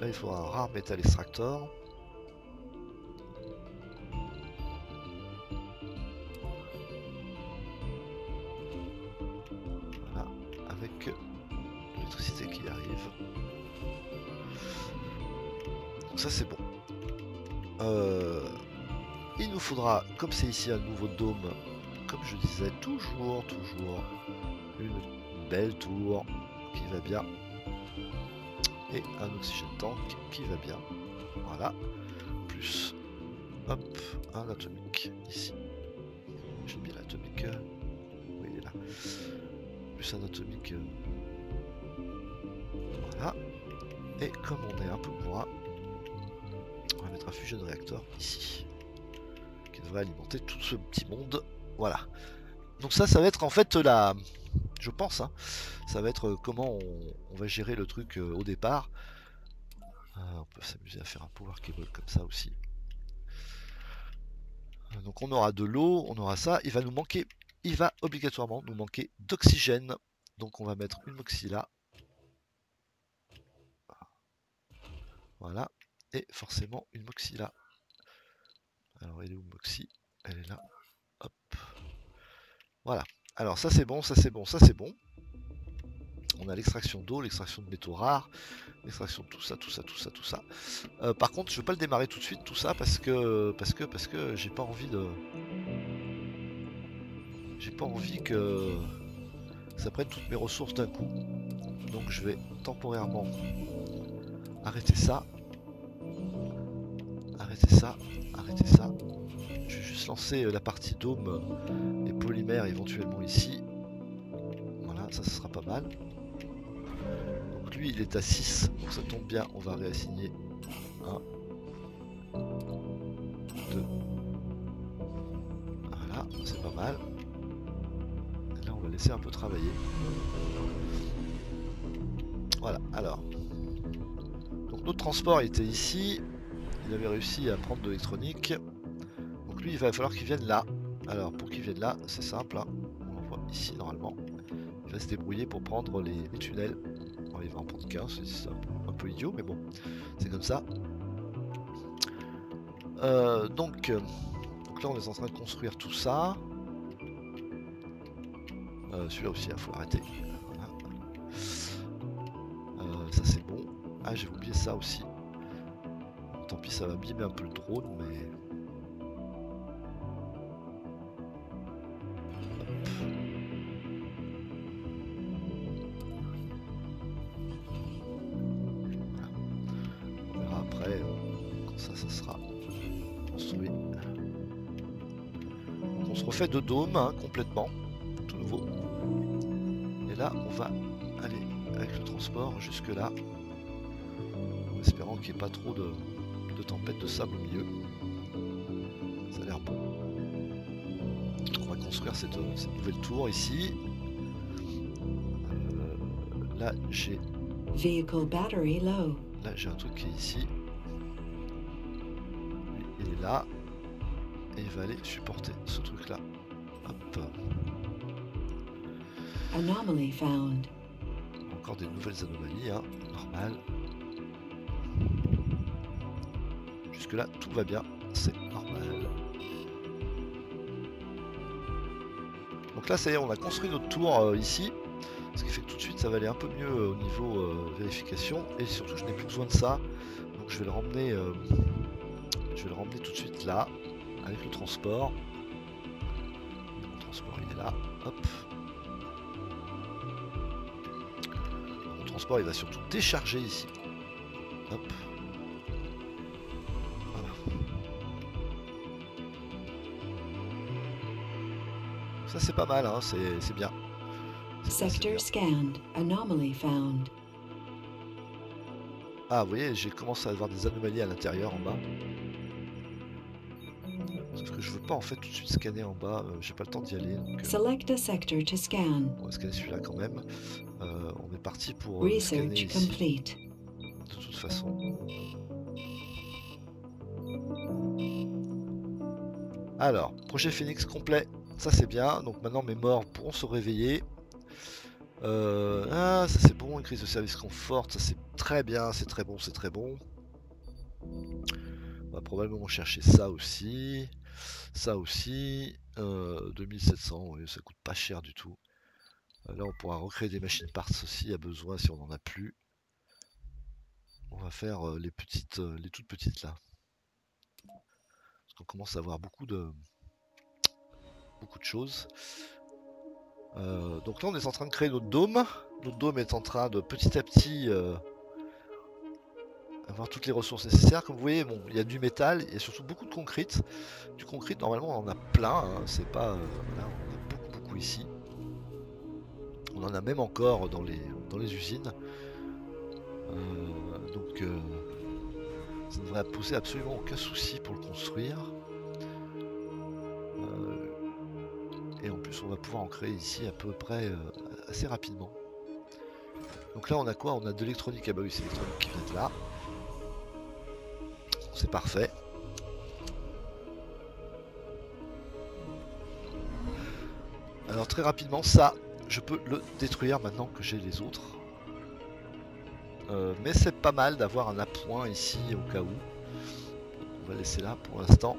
Là il faudra un rare metal extractor. Voilà, avec l'électricité qui arrive. Donc ça c'est bon. Euh... Il nous faudra, comme c'est ici un nouveau dôme, comme je disais, toujours, toujours, une belle tour qui va bien. Et un oxygène tank qui va bien. Voilà. Plus, hop, un atomique ici. J'ai mis l'atomique. Oui, il est là. Plus un atomique. Voilà. Et comme on est un peu bourrin, on va mettre un fusion réacteur ici. Va alimenter tout ce petit monde. Voilà, donc ça ça va être en fait la, je pense hein, ça va être comment on, on va gérer le truc euh, au départ. Euh, on peut s'amuser à faire un power cable comme ça aussi. Euh, donc on aura de l'eau, on aura ça, il va nous manquer, il va obligatoirement nous manquer d'oxygène, donc on va mettre une moxie là, voilà, et forcément une moxie là. Alors elle est où Moxie? Elle est là. Hop. Voilà. Alors ça c'est bon, ça c'est bon, ça c'est bon. On a l'extraction d'eau, l'extraction de métaux rares, l'extraction de tout ça, tout ça, tout ça, tout ça. Euh, par contre, je ne veux pas le démarrer tout de suite tout ça parce que parce que parce que j'ai pas envie de. J'ai pas envie que ça prenne toutes mes ressources d'un coup. Donc je vais temporairement arrêter ça. Arrêtez ça, arrêtez ça, plus lancer la partie dôme et polymère éventuellement ici. Voilà, ça, ça sera pas mal. Donc lui il est à six, donc ça tombe bien, on va réassigner un, deux. Voilà, c'est pas mal. Et là on va laisser un peu travailler. Voilà, alors. Donc notre transport était ici. Il avait réussi à prendre de l'électronique. Donc lui il va falloir qu'il vienne là. Alors pour qu'il vienne là, c'est simple. Hein. On l'envoie ici normalement. Il va se débrouiller pour prendre les, les tunnels. Bon, il va en prendre qu'un, c'est un, un peu idiot, mais bon, c'est comme ça. Euh, donc, donc là on est en train de construire tout ça. Euh, Celui-là aussi, il hein, faut arrêter. Voilà. Euh, ça c'est bon. Ah, j'ai oublié ça aussi. Tant pis, ça va abîmer un peu le drone, mais... Hop. On verra après euh, quand ça, ça sera construit. Donc on se refait deux dômes, hein, complètement, tout nouveau. Et là, on va aller avec le transport jusque là, en espérant qu'il n'y ait pas trop de... de tempête de sable au milieu. Ça a l'air bon. Donc on va construire cette, cette nouvelle tour ici. Euh, là j'ai là j'ai un truc qui est ici. Il est là et il va aller supporter ce truc là. Hop. Anomaly found. Encore des nouvelles anomalies, hein. Normal. Jusque là tout va bien, c'est normal. Donc là ça y est, on a construit notre tour euh, ici, ce qui fait que tout de suite ça va aller un peu mieux euh, au niveau euh, vérification, et surtout je n'ai plus besoin de ça, donc je vais le ramener euh, je vais le ramener tout de suite là avec le transport. Le transport il est là, hop. Mon transport il va surtout décharger ici, hop. Ça c'est pas mal, hein, c'est bien. Sector scanned, anomaly found. Ah, vous voyez, j'ai commencé à avoir des anomalies à l'intérieur en bas. Parce que je veux pas en fait tout de suite scanner en bas, euh, j'ai pas le temps d'y aller. Donc, euh, select a sector to scan. On va scanner celui-là quand même. Euh, on est parti pour euh, scanner ici. De toute façon. Alors, projet Phoenix complet. Ça c'est bien, donc maintenant mes morts pourront se réveiller. Euh, ah, ça c'est bon, une crise de service conforte, ça c'est très bien, c'est très bon, c'est très bon. On va probablement chercher ça aussi, ça aussi, euh, deux mille sept cents, oui, ça coûte pas cher du tout. Là on pourra recréer des machines parts aussi à besoin si on n'en a plus. On va faire les petites, les toutes petites là. Parce qu'on commence à avoir beaucoup de... beaucoup de choses. Euh, donc là on est en train de créer notre dôme. Notre dôme est en train de petit à petit euh, avoir toutes les ressources nécessaires. Comme vous voyez, bon, il y a du métal et surtout beaucoup de concrete. Du concrete normalement on en a plein, hein. C'est pas... Euh, là, on en a beaucoup beaucoup ici. On en a même encore dans les, dans les usines. Euh, donc euh, ça ne devrait poser absolument aucun souci pour le construire. Et en plus on va pouvoir en créer ici à peu près euh, assez rapidement. Donc là on a quoi? On a de l'électronique. Ah bah oui, c'est l'électronique qui vient de là. C'est parfait. Alors très rapidement ça, je peux le détruire maintenant que j'ai les autres. Euh, mais c'est pas mal d'avoir un appoint ici au cas où. On va laisser là pour l'instant.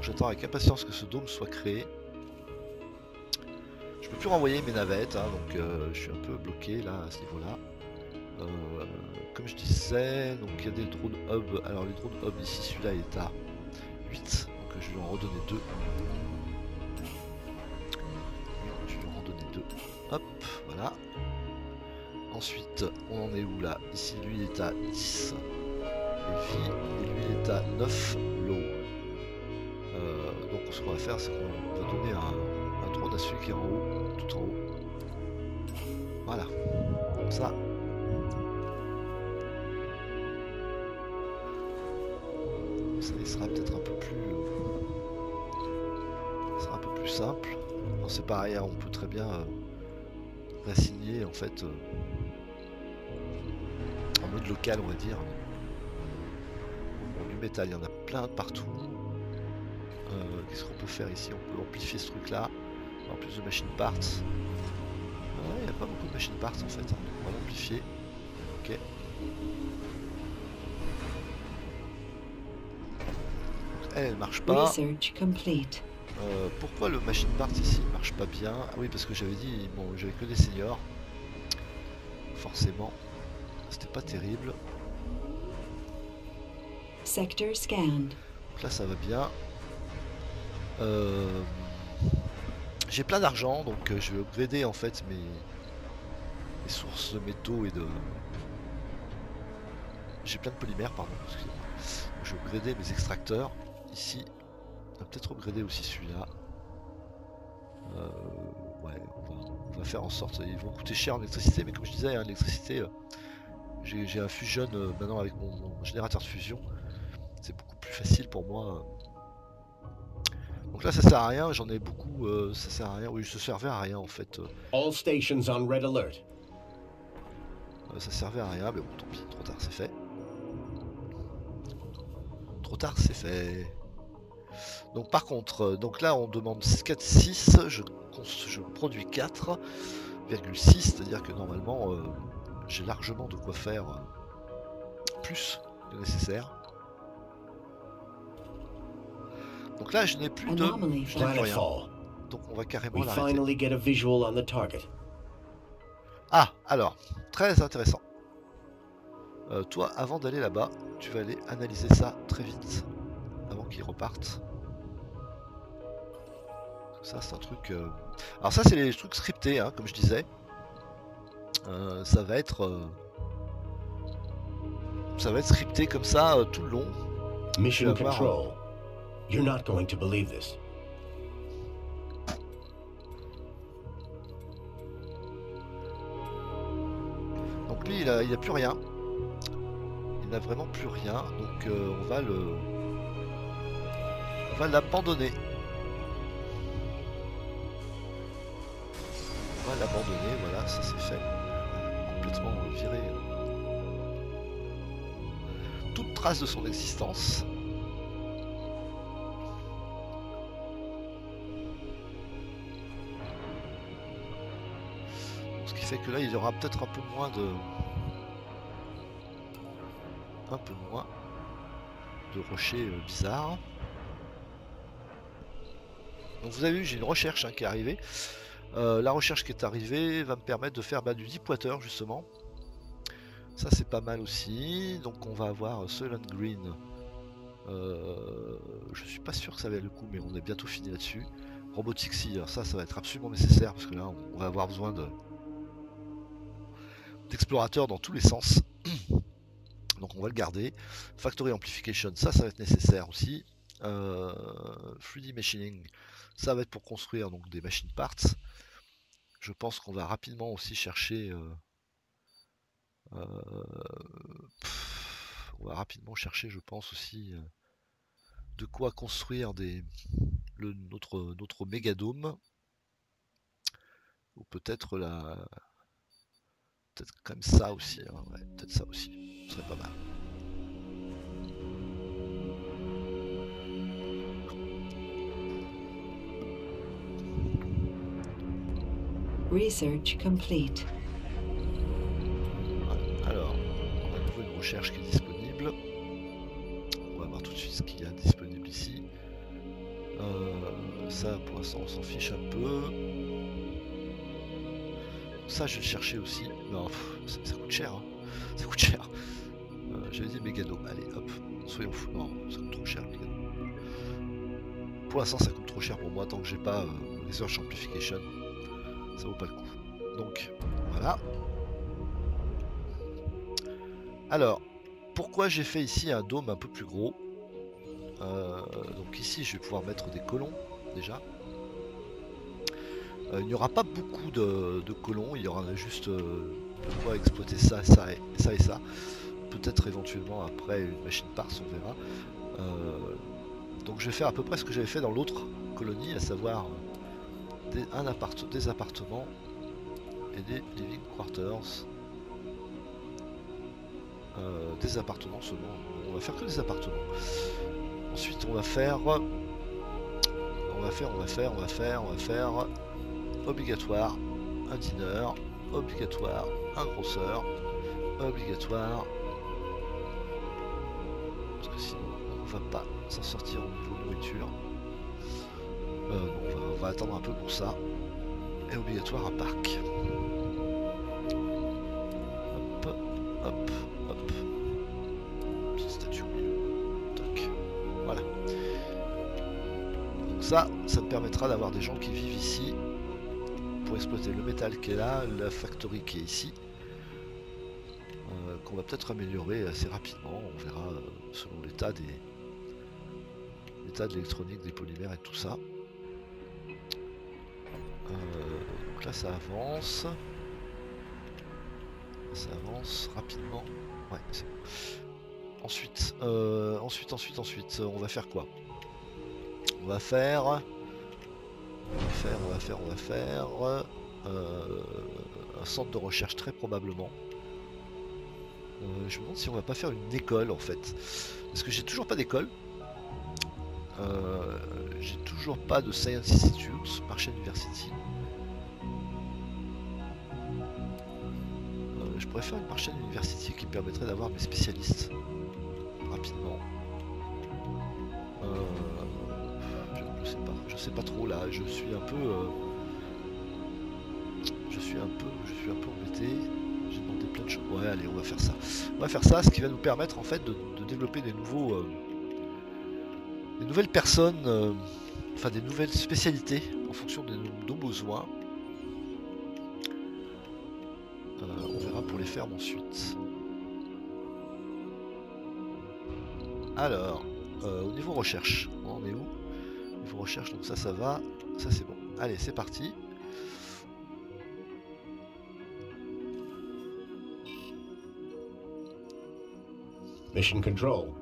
J'attends avec impatience que ce dôme soit créé. Je peux plus renvoyer mes navettes, hein, donc euh, je suis un peu bloqué là à ce niveau là. Euh, comme je disais, donc il y a des drones hub. Alors les drones hub ici, celui-là est à huit, donc je vais en redonner deux. Je vais en redonner deux. Hop, voilà. Ensuite, on en est où là? Ici lui il est à dix. Et lui il est à neuf. L'eau. ce qu'on va faire, c'est qu'on va donner un, un drone à celui qui est en haut, tout en haut. Voilà, comme ça. Ça il sera peut-être un peu plus... Euh, ça sera un peu plus simple. C'est pareil, on peut très bien euh, l'assigner en fait euh, en mode local, on va dire. Bon, du métal, il y en a plein partout. Euh, Qu'est-ce qu'on peut faire ici? On peut amplifier ce truc-là. En plus de machine parts. Ouais, il n'y a pas beaucoup de machine parts en fait. Hein. On va l'amplifier. Ok. Elle, elle marche pas. Euh, pourquoi le machine part ici ne marche pas bien? Ah oui, parce que j'avais dit, bon, j'avais que des seniors. Forcément, c'était pas terrible. Sector scanned. Donc là, ça va bien. Euh, J'ai plein d'argent, donc euh, je vais upgrader en fait mes, mes sources de métaux et de. J'ai plein de polymères, pardon. Excusez-moi. Je vais upgrader mes extracteurs ici. On va peut-être upgrader aussi celui-là. Euh, ouais, on va, on va faire en sorte. Ils vont coûter cher en électricité, mais comme je disais, hein, l'électricité, euh, j'ai un fusion euh, maintenant avec mon, mon générateur de fusion. C'est beaucoup plus facile pour moi. Donc là, ça sert à rien. J'en ai beaucoup. Euh, ça sert à rien. Oui, ça servait à rien en fait. All stations on red alert. Euh, ça servait à rien, mais bon, tant pis. Trop tard, c'est fait. Trop tard, c'est fait. Donc par contre, donc là on demande quatre virgule six, je, je produis quatre virgule six, c'est-à-dire que normalement euh, j'ai largement de quoi faire euh, plus que nécessaire. Donc là je n'ai plus de je n'ai plus rien. Donc on va carrément l'arrêter. Ah, alors, très intéressant. Euh, toi, avant d'aller là-bas, tu vas aller analyser ça très vite. Avant qu'ils repartent. Ça c'est un truc... Euh... Alors ça c'est les trucs scriptés, hein, comme je disais. Euh, ça va être... Euh... Ça va être scripté comme ça euh, tout le long. Mission avoir... Control. You're not going to believe this. Donc lui il a, il a plus rien. Il n'a vraiment plus rien. Donc euh, on va le... On va l'abandonner. On va l'abandonner, voilà, ça c'est fait. Complètement virer toute trace de son existence. Ce qui fait que là, il y aura peut-être un peu moins de... Un peu moins de rochers euh, bizarres. Donc vous avez vu, j'ai une recherche hein, qui est arrivée. Euh, la recherche qui est arrivée va me permettre de faire bah, du deepwater justement. Ça c'est pas mal aussi. Donc on va avoir euh, Soylent Green. Euh, je suis pas sûr que ça valait le coup, mais on est bientôt fini là-dessus. Robotics, ça, ça va être absolument nécessaire parce que là on va avoir besoin de d'explorateurs dans tous les sens. Donc on va le garder. Factory Amplification, ça, ça va être nécessaire aussi. Euh, Fluid Machining, ça va être pour construire donc des machine parts. Je pense qu'on va rapidement aussi chercher euh, euh, pff, on va rapidement chercher je pense aussi euh, de quoi construire des le, notre notre Megadome, ou peut-être la peut-être comme ça aussi hein, ouais, peut-être ça aussi ce serait pas mal. Research complete. Voilà. Alors, on a de nouveau une recherche qui est disponible. On va voir tout de suite ce qu'il y a disponible ici. Euh, ça, pour l'instant, on s'en fiche un peu. Ça, je vais le chercher aussi. Non, pff, ça, ça coûte cher. Hein. Ça coûte cher. Euh, J'avais dit Megadome. Allez, hop, soyons fous. Non, ça coûte trop cher, Megadome. Pour l'instant, ça coûte trop cher pour moi tant que j'ai pas euh, Research Amplification. Ça vaut pas le coup. Donc voilà. Alors pourquoi j'ai fait ici un dôme un peu plus gros Euh, donc ici, je vais pouvoir mettre des colons, déjà. Euh, il n'y aura pas beaucoup de, de colons, il y aura juste euh, de quoi exploiter ça, ça et ça. Et ça. Peut-être éventuellement après une machine parse, on verra. Euh, donc je vais faire à peu près ce que j'avais fait dans l'autre colonie, à savoir des, un appart des appartements et des living quarters. Euh, des appartements seulement, on va faire que des appartements. Ensuite on va faire, on va faire, on va faire, on va faire, on va faire obligatoire un dîner, obligatoire un grosseur, obligatoire, parce que sinon on va pas s'en sortir au niveau de nourriture. Euh, donc on va, on va attendre un peu pour ça. Et obligatoire un parc. Hop, hop, hop. Petite statue au milieu. Tac. Voilà. Donc ça, ça me permettra d'avoir des gens qui vivent ici pour exploiter le métal qui est là, la factory qui est ici. Qu'on va peut-être améliorer assez rapidement, on verra euh, selon l'état des l'état de l'électronique, des polymères et tout ça. Euh, donc là ça avance, ça avance rapidement. Ouais, c'est bon. Ensuite, euh, ensuite, ensuite, ensuite, on va faire quoi? On va faire, on va faire, on va faire, on va faire euh, un centre de recherche très probablement. Euh, je me demande si on va pas faire une école en fait, parce que j'ai toujours pas d'école, euh, j'ai toujours pas de Science Institute, Martian University. Euh, je pourrais faire une Martian University qui me permettrait d'avoir mes spécialistes rapidement. Euh, je, je sais pas, je sais pas trop là, je suis un peu, euh, je suis un peu, je suis un peu embêté. J'ai demandé plein de choses. Ouais, allez, on va faire ça. On va faire ça, ce qui va nous permettre en fait de, de développer des nouveaux, euh, des nouvelles personnes, euh, enfin des nouvelles spécialités en fonction de nos besoins. Euh, on verra pour les fermes ensuite. Alors, euh, au niveau recherche, on est où? Au niveau recherche, donc ça, ça va, ça c'est bon. Allez, c'est parti. Mission Control.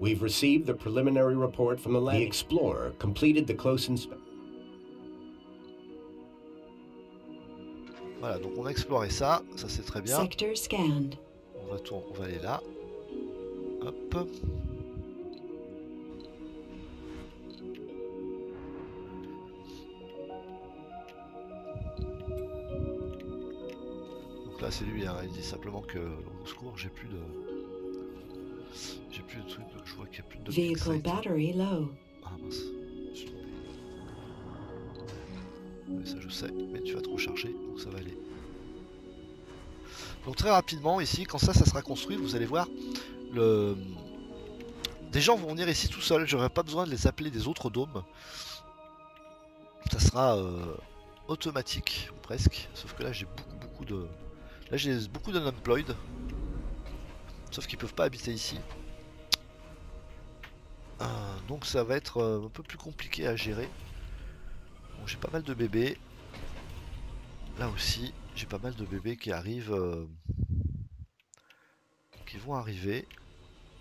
We've received the preliminary report from the landing. The Explorer completed the close inspection. Voilà, donc on a exploré ça, ça c'est très bien. Sector scanned. On va tourner, on va aller là. Hop. Donc là c'est lui, hein. Il dit simplement que au secours, j'ai plus de. J'ai plus de trucs, donc je vois qu'il n'y a plus de Vehicle battery low. Ah mince, je suis tombé. Mais ça je sais, mais tu vas te recharger, donc ça va aller. Donc très rapidement ici, quand ça, ça sera construit, vous allez voir, le... des gens vont venir ici tout seuls, j'aurai pas besoin de les appeler des autres dômes. Ça sera euh, automatique, ou presque, sauf que là j'ai beaucoup beaucoup de... Là j'ai beaucoup d'unemployed. Sauf qu'ils peuvent pas habiter ici. Euh, donc ça va être euh, un peu plus compliqué à gérer. Bon, j'ai pas mal de bébés. Là aussi, j'ai pas mal de bébés qui arrivent. Euh, qui vont arriver.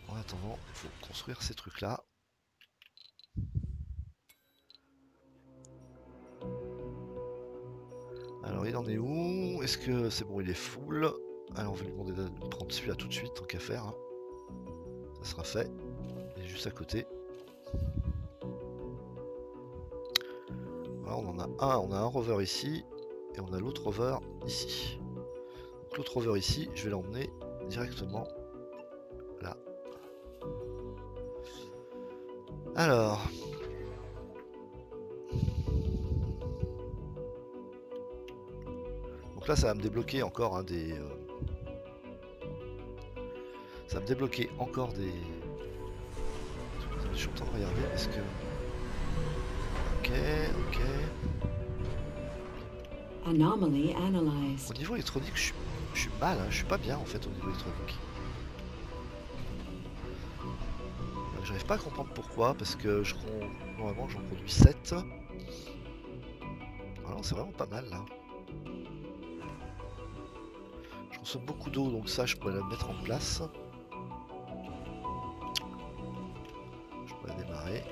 En attendant, il faut construire ces trucs-là. Alors il en est où? Est-ce que c'est bon, il est full? Allez, on va lui demander de prendre celui-là tout de suite, tant qu'à faire. Hein. Ça sera fait. Il est juste à côté. Voilà, on en a un. On a un rover ici. Et on a l'autre rover ici. Donc l'autre rover ici, je vais l'emmener directement là. Alors... Donc là, ça va me débloquer encore hein, des... Euh... Ça va me débloquer encore des... Je suis en train de regarder parce que... Ok, ok... Anomaly analyzed. Au niveau électronique, je suis, je suis mal, hein. Je suis pas bien en fait au niveau électronique. j'arrive pas à comprendre pourquoi, parce que je normalement j'en produis sept. Alors c'est vraiment pas mal là. Je consomme beaucoup d'eau, donc ça je pourrais la mettre en place. Je pourrais la démarrer.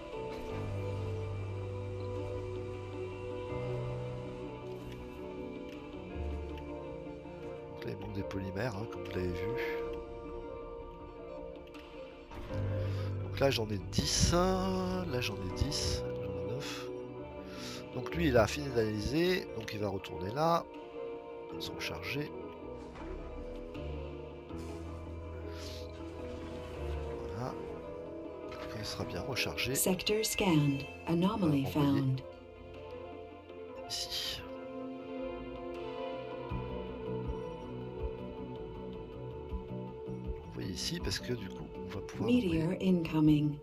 Donc là il manque des polymères, hein, comme vous l'avez vu. Là j'en ai dix, là j'en ai dix, j'en ai neuf. Donc lui il a fini d'analyser, donc il va retourner là, se recharger. Voilà. Quand il sera bien rechargé. Sector scanned, anomaly found. Ici. Vous voyez ici parce que du coup. Meteor incoming.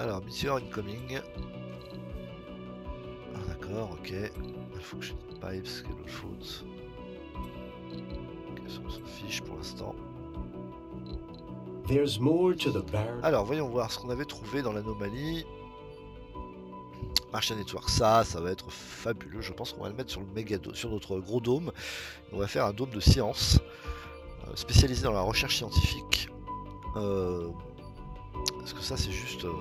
Alors, meteor incoming. Ah, d'accord, ok. Il faut que je dise pipe, ce qui est l'autre faute. On s'en fiche pour l'instant. Alors, voyons voir ce qu'on avait trouvé dans l'anomalie. Martian Network, ça, ça va être fabuleux. Je pense qu'on va le mettre sur le mégadome, sur notre gros dôme. On va faire un dôme de science. Spécialisé dans la recherche scientifique. Euh, parce que ça c'est juste... Euh,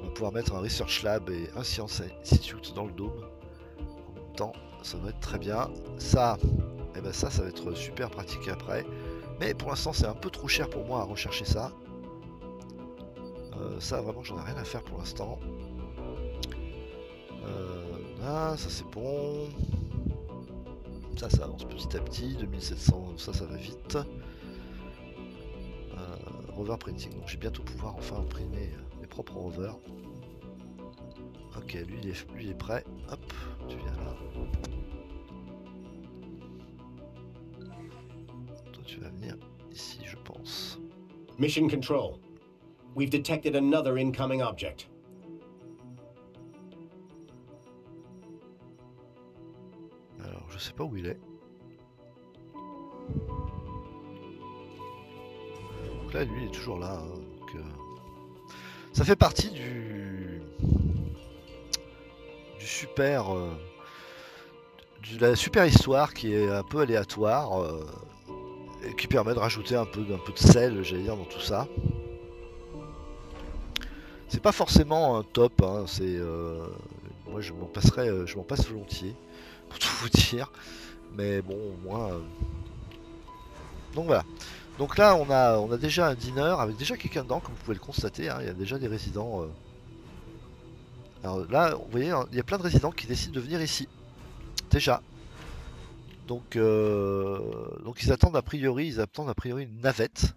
on va pouvoir mettre un Research Lab et un Science Institute dans le dôme. En même temps, ça va être très bien. Ça, et eh ben ça, ça va être super pratique après. Mais pour l'instant c'est un peu trop cher pour moi à rechercher ça. Euh, ça vraiment j'en ai rien à faire pour l'instant. Euh, là, ça c'est bon. Ça, ça avance petit à petit, deux mille sept cents, ça, ça va vite. Euh, Rover Printing, donc je vais bientôt pouvoir enfin imprimer mes propres rovers. Ok, lui il, est, lui il est prêt. Hop, tu viens là. Toi, tu vas venir ici, je pense. Mission Control. We've detected another incoming object. Je sais pas où il est. Donc là, lui, il est toujours là. Hein, donc, euh... ça fait partie du, du super, euh... de la super histoire qui est un peu aléatoire euh... et qui permet de rajouter un peu, un peu de sel, j'allais dire, dans tout ça. C'est pas forcément un top. Hein, c'est, euh... moi, je m'en passerai, je m'en passe volontiers. Pour tout vous dire, mais bon, au moins. Euh... Donc voilà. Donc là, on a, on a déjà un dîner avec déjà quelqu'un dedans, comme vous pouvez le constater. Hein, il y a déjà des résidents. Euh... Alors là, vous voyez, hein, il y a plein de résidents qui décident de venir ici. Déjà. Donc, euh... donc ils attendent a priori, ils attendent a priori une navette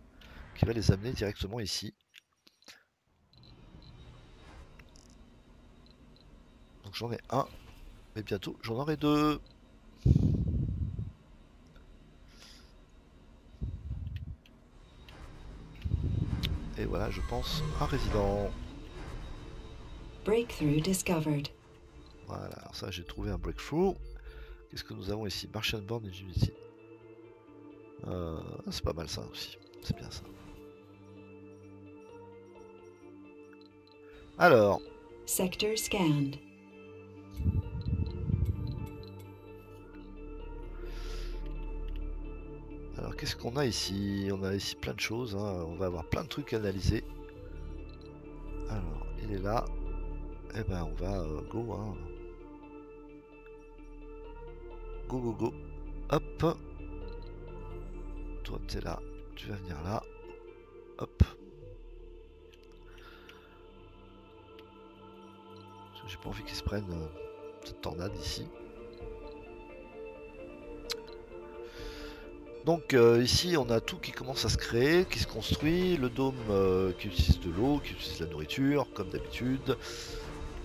qui va les amener directement ici. Donc j'en ai un. Mais bientôt, j'en aurai deux. Et voilà, je pense, un résident. Breakthrough discovered. Voilà, alors ça, j'ai trouvé un breakthrough. Qu'est-ce que nous avons ici? Martian Born et G M C. Euh, c'est pas mal ça aussi. C'est bien ça. Alors. Sector scanned. Alors qu'est-ce qu'on a ici? On a ici plein de choses, hein. On va avoir plein de trucs à analyser. Alors il est là, et eh ben on va euh, go, hein. Go go go, hop. Toi t'es là, tu vas venir là, hop. J'ai pas envie qu'ils se prennent euh, cette tornade ici. Donc euh, ici on a tout qui commence à se créer, qui se construit, le dôme euh, qui utilise de l'eau, qui utilise de la nourriture, comme d'habitude.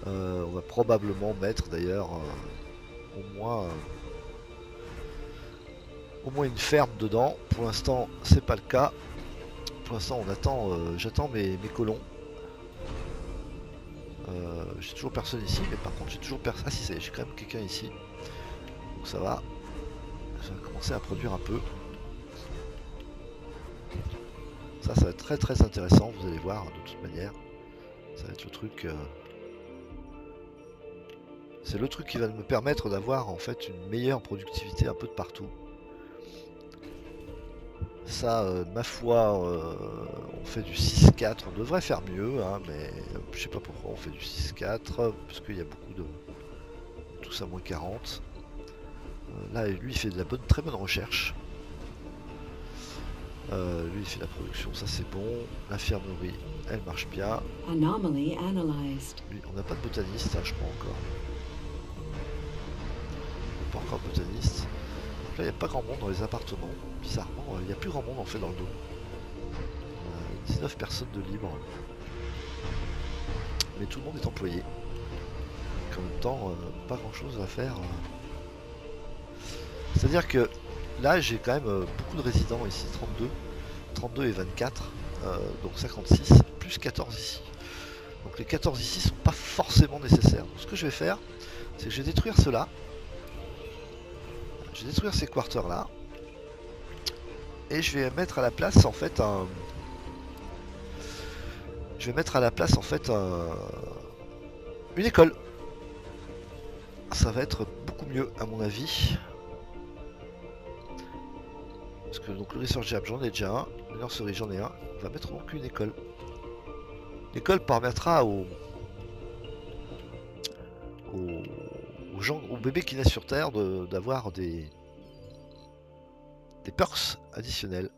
Euh, on va probablement mettre d'ailleurs euh, au moins euh, au moins une ferme dedans. Pour l'instant c'est pas le cas. Pour l'instant on attend, euh, j'attends mes, mes colons. Euh, j'ai toujours personne ici, mais par contre j'ai toujours personne. Ah si c'est, j'ai quand même quelqu'un ici. Donc ça va. Ça va commencer à produire un peu. Ça, ça va être très très intéressant, vous allez voir, hein, de toute manière. Ça va être le truc... Euh... C'est le truc qui va me permettre d'avoir en fait une meilleure productivité un peu de partout. Ça, euh, ma foi, euh, on fait du six quatre, on devrait faire mieux, hein, mais je sais pas pourquoi on fait du six quatre, parce qu'il y a beaucoup de... Tous à moins quarante. Euh, là, lui, il fait de la bonne, très bonne recherche. Euh, lui, il fait la production, ça c'est bon. L'infirmerie, elle marche bien. Anomaly analyzed. Lui, on n'a pas de botaniste, hein, je crois encore. Pas encore de botaniste. Là, il n'y a pas grand monde dans les appartements. Bizarrement, il n'y a plus grand monde en fait dans le dos. Euh, dix-neuf personnes de libre. Mais tout le monde est employé. Donc, en même temps, euh, pas grand chose à faire. C'est-à-dire que là, j'ai quand même euh, beaucoup de résidents ici. trente-deux, trente-deux et vingt-quatre. Euh, donc cinquante-six, plus quatorze ici. Donc les quatorze ici sont pas forcément nécessaires. Donc, ce que je vais faire, c'est que je vais détruire cela. Je vais détruire ces quarters là et je vais mettre à la place en fait un je vais mettre à la place en fait un... une école. Ça va être beaucoup mieux à mon avis, parce que donc le Research Lab j'en ai déjà un, le nursery j'en ai un, on va mettre donc une école. L'école permettra aux... aux... Aux, gens, aux bébés qui naissent sur Terre d'avoir de, des, des perks additionnels.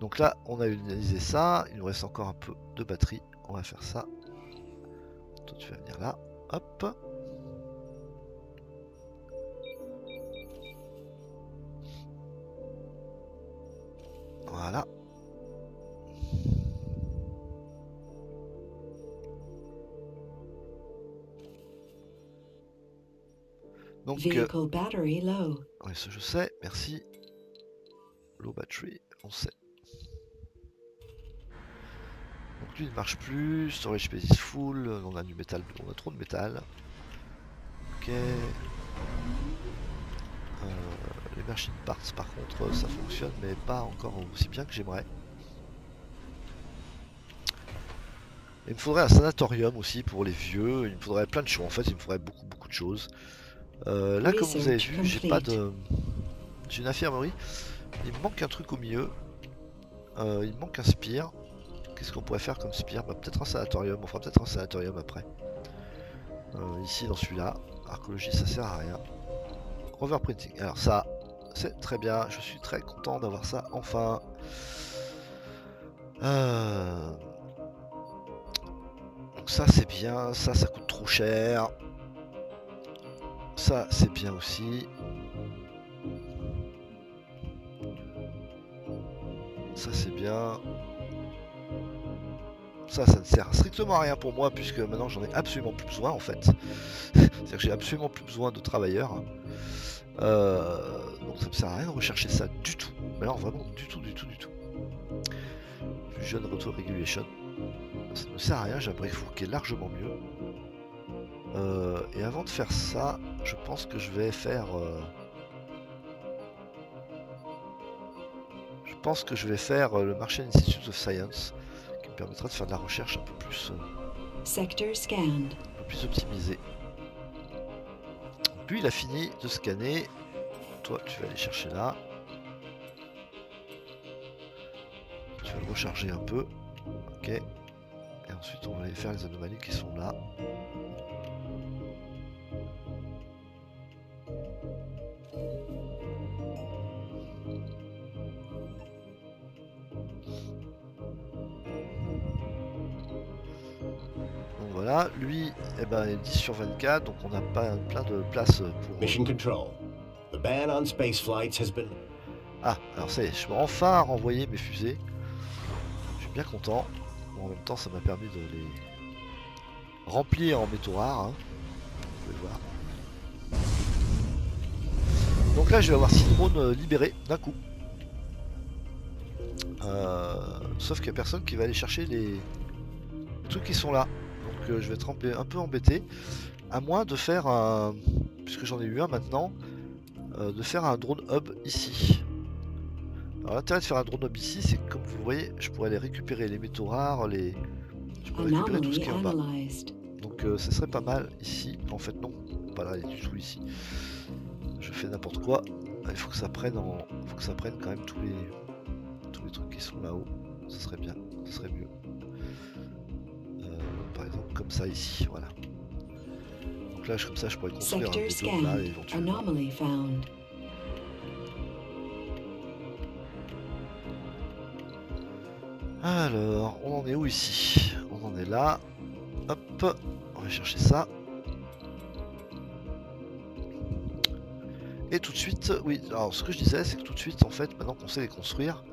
Donc là, on a analysé ça. Il nous reste encore un peu de batterie. On va faire ça. Toi, tu vas venir là. Hop. Voilà. Donc, euh, ouais, ça je sais, merci. Low battery, on sait. Donc lui il ne marche plus, storage space is full, on a du métal, on a trop de métal. Ok. Euh, les machine parts par contre ça fonctionne mais pas encore aussi bien que j'aimerais. Il me faudrait un sanatorium aussi pour les vieux, il me faudrait plein de choses en fait, il me faudrait beaucoup beaucoup de choses. Euh, là comme vous avez vu, j'ai pas de... J'ai une infirmerie. Il me manque un truc au milieu. Euh, il me manque un spire. Qu'est-ce qu'on pourrait faire comme spire? Bah, peut-être un sanatorium, on fera peut-être un sanatorium après. Euh, ici dans celui-là. Archéologie ça sert à rien. Rover Printing. Alors ça, c'est très bien. Je suis très content d'avoir ça enfin. Euh... Donc ça c'est bien, ça ça coûte trop cher. Ça c'est bien aussi. Ça c'est bien. Ça, ça ne sert strictement à rien pour moi puisque maintenant j'en ai absolument plus besoin en fait. C'est-à-dire que j'ai absolument plus besoin de travailleurs. Euh, donc ça ne sert à rien de rechercher ça du tout. Mais alors vraiment du tout, du tout, du tout. Fusion Retour Regulation. Ça ne sert à rien, j'ai un breakthrough qui est largement mieux. Euh, et avant de faire ça, je pense que je vais faire... Euh... Je pense que je vais faire euh, le Martian Institute of Science, qui me permettra de faire de la recherche un peu plus... Euh... Sector scanned. Un peu plus optimisée. Puis il a fini de scanner. Toi, tu vas aller chercher là. Tu vas le recharger un peu. Ok. Et ensuite, on va aller faire les anomalies qui sont là. Voilà, lui, eh ben, il est dix sur vingt-quatre, donc on n'a pas plein de place pour... Mission Control. The ban on space flights has been... Ah, alors ça y est, je peux enfin renvoyer mes fusées. Je suis bien content. Bon, en même temps, ça m'a permis de les remplir en métaux rares. Hein. Vous pouvez voir. Donc là, je vais avoir six drones libérés d'un coup. Euh, sauf qu'il n'y a personne qui va aller chercher les, les trucs qui sont là. Que je vais être un peu embêté, à moins de faire un, puisque j'en ai eu un maintenant, euh, de faire un drone hub ici. Alors l'intérêt de faire un drone hub ici, c'est que comme vous le voyez, je pourrais aller récupérer les métaux rares, les... je pourrais récupérer tout ce qui est en bas. Donc euh, ça serait pas mal ici. En fait non, pas là du tout ici. Je fais n'importe quoi. Il faut que ça prenne en... Il faut que ça prenne quand même tous les, tous les trucs qui sont là-haut. Ça serait bien, ça serait mieux. Euh, par exemple comme ça ici, voilà. Donc là, comme ça, je pourrais construire un peu là éventuellement. Alors, on en est où ici? On en est là. Hop, on va chercher ça. Et tout de suite, oui, alors ce que je disais, c'est que tout de suite, en fait, maintenant qu'on sait les construire,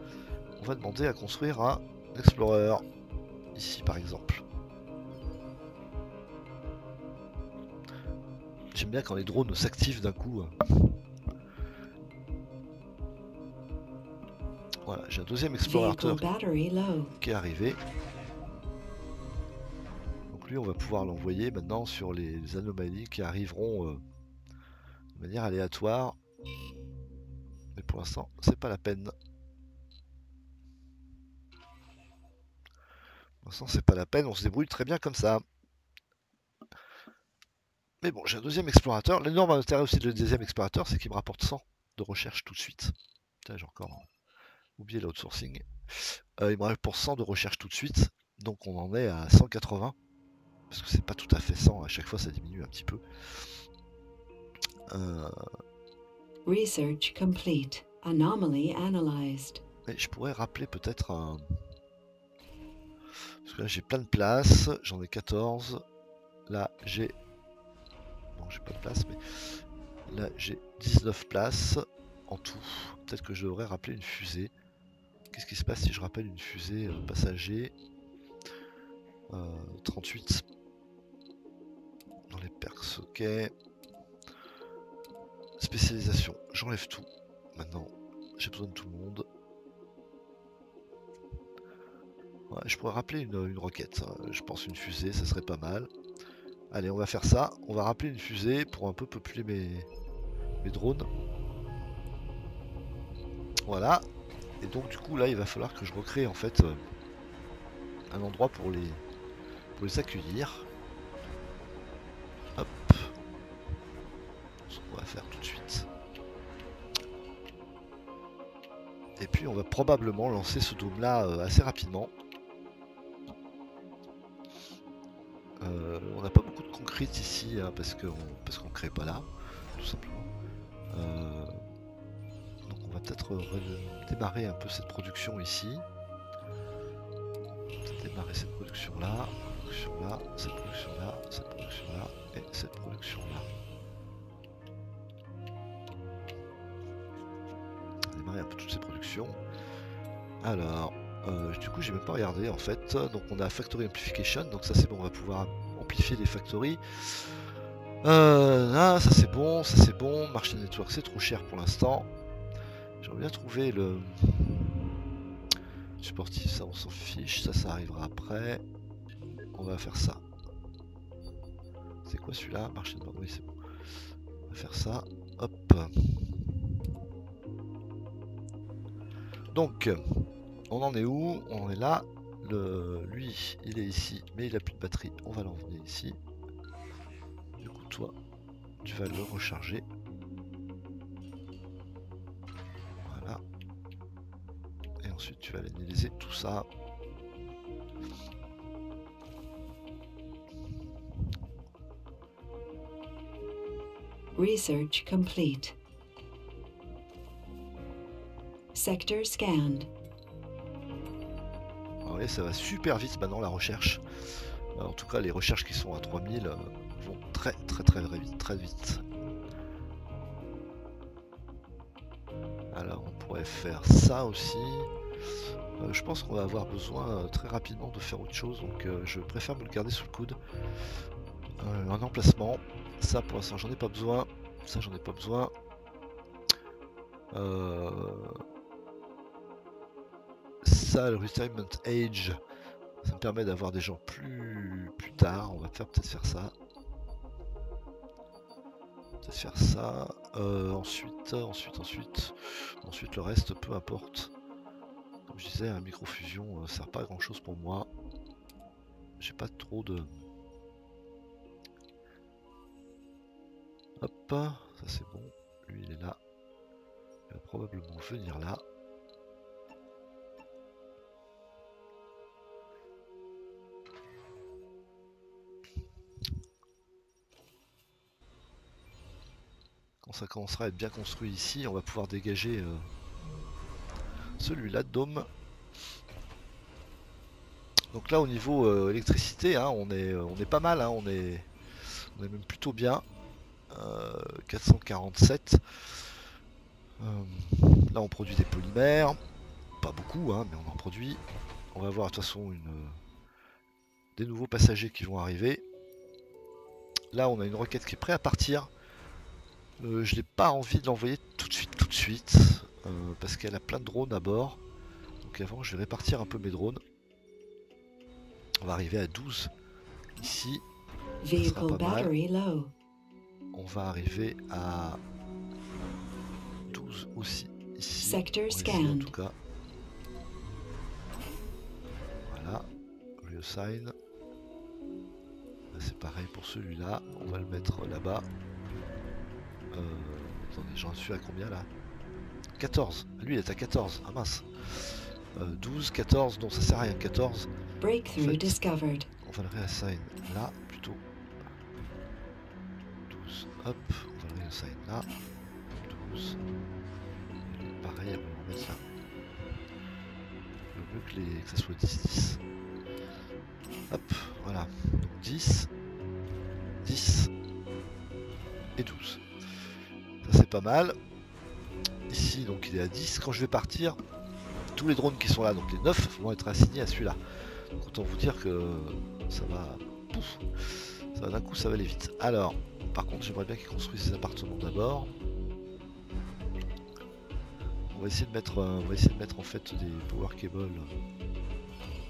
on va demander à construire un explorer. Ici, par exemple. J'aime bien quand les drones s'activent d'un coup. Voilà, j'ai un deuxième explorateur qui est arrivé. Donc lui, on va pouvoir l'envoyer maintenant sur les anomalies qui arriveront euh, de manière aléatoire. Mais pour l'instant, c'est pas la peine. Pour l'instant, c'est pas la peine, on se débrouille très bien comme ça. Mais bon, j'ai un deuxième explorateur. L'énorme intérêt aussi de le deuxième explorateur, c'est qu'il me rapporte cent de recherche tout de suite. Putain, j'ai encore... oubliez l'outsourcing. Euh, il me reste pour cent de recherche tout de suite, donc on en est à cent quatre-vingts, parce que c'est pas tout à fait cent, à chaque fois ça diminue un petit peu. Euh... Research complete. Anomaly analyzed. Et je pourrais rappeler peut-être un... Parce que là j'ai plein de places, j'en ai quatorze, là j'ai... Bon, j'ai pas de place, mais... Là j'ai dix-neuf places en tout. Peut-être que je devrais rappeler une fusée. Qu'est-ce qui se passe si je rappelle une fusée euh, passager euh, trente-huit dans les perks, ok. Spécialisation, j'enlève tout. Maintenant, j'ai besoin de tout le monde. Ouais, je pourrais rappeler une, une roquette. Hein. Je pense une fusée, ça serait pas mal. Allez, on va faire ça. On va rappeler une fusée pour un peu peupler mes, mes drones. Voilà. Et donc du coup là il va falloir que je recrée en fait euh, un endroit pour les pour les accueillir. Hop. Ce qu'on va faire tout de suite. Et puis on va probablement lancer ce dôme là euh, assez rapidement. Euh, on n'a pas beaucoup de concrete ici hein, parce qu'on parce qu'on crée pas là, tout simplement. Euh, On va peut-être démarrer un peu cette production ici. On va démarrer cette production là, production là, cette production là, cette production là et cette production là. On va démarrer un peu toutes ces productions. Alors, euh, du coup, j'ai même pas regardé en fait. Donc, on a Factory Amplification. Donc, ça c'est bon, on va pouvoir amplifier les factories. Euh, là, ça c'est bon, ça c'est bon. Martian Network, c'est trop cher pour l'instant. J'aimerais bien trouver le sportif, ça on s'en fiche, ça ça arrivera après. On va faire ça. C'est quoi celui-là? Martian Born, oui c'est bon. On va faire ça, hop. Donc, on en est où? On en est là. Le... Lui, il est ici, mais il a plus de batterie. On va l'envoyer ici. Du coup, toi, tu vas le recharger. Ensuite tu vas analyser tout ça. Research complete. Sector scanned. Vous voyez, ça va super vite maintenant la recherche. En tout cas les recherches qui sont à trois mille vont très très très très vite très vite. Alors on pourrait faire ça aussi. Euh, je pense qu'on va avoir besoin euh, très rapidement de faire autre chose, donc euh, je préfère me le garder sous le coude. Euh, un emplacement, ça pour l'instant j'en ai pas besoin, ça j'en ai pas besoin. Euh... Ça, le retirement age, ça me permet d'avoir des gens plus, plus tard, on va faire peut-être faire ça. Peut-être faire ça, euh, ensuite, ensuite, ensuite, ensuite le reste, peu importe. Comme je disais, la microfusion euh, sert pas à grand chose pour moi. J'ai pas trop de... Hop, ça c'est bon. Lui il est là. Il va probablement venir là. Quand ça commencera à être bien construit ici, on va pouvoir dégager euh, celui-là de dôme. Donc là au niveau euh, électricité, hein, on, est, on est pas mal, hein, on, est, on est même plutôt bien. Euh, quatre cent quarante-sept. Euh, là on produit des polymères. Pas beaucoup, hein, mais on en produit. On va avoir de toute façon une, euh, des nouveaux passagers qui vont arriver. Là on a une roquette qui est prête à partir. Euh, je n'ai pas envie de l'envoyer tout de suite, tout de suite, euh, parce qu'elle a plein de drones à bord. Donc avant, je vais répartir un peu mes drones. On va arriver à douze ici. Ça sera pas mal. On va arriver à douze aussi ici. Ici en tout cas. Voilà. Reassign. C'est pareil pour celui-là. On va le mettre là-bas. Euh, attendez, j'en suis à combien là? Quatorze. Lui il est à quatorze, ah mince. euh, douze, quatorze, non ça sert à rien, quatorze. Breakthrough discovered. On va le réassign là plutôt. douze, hop, on va le réassign là. douze. Et pareil, on va le mettre là. Le mieux que, les... que ça soit dix, dix. Hop, voilà. Donc dix, dix et douze. C'est pas mal. Ici donc il est à dix. Quand je vais partir, tous les drones qui sont là, donc les neuf, vont être assignés à celui-là. Donc autant vous dire que ça va, pouf, ça va d'un coup, ça va aller vite. Alors par contre j'aimerais bien qu'ils construisent ces appartements d'abord. On va essayer de mettre on va essayer de mettre en fait des power cables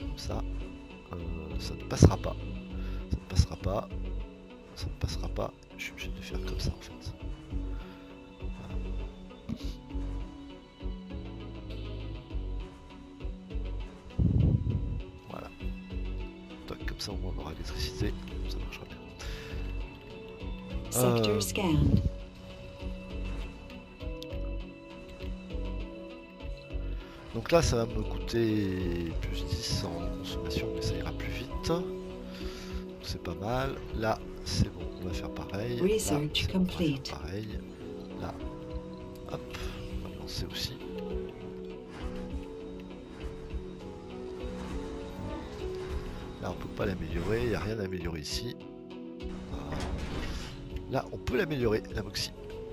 comme ça. Euh, ça ne passera pas. Ça ne passera pas. Ça ne passera pas. Je suis obligé de faire comme ça en fait. Voilà. Toc, comme ça au moins on aura l'électricité, ça marchera bien. Euh... Donc là ça va me coûter plus dix en consommation, mais ça ira plus vite. C'est pas mal. Là c'est bon, on va faire pareil. Là, bon, on va faire pareil. Là. Hop, on va le lancer aussi. Là on peut pas l'améliorer, il n'y a rien à améliorer ici. Voilà. Là on peut l'améliorer, la Moxie.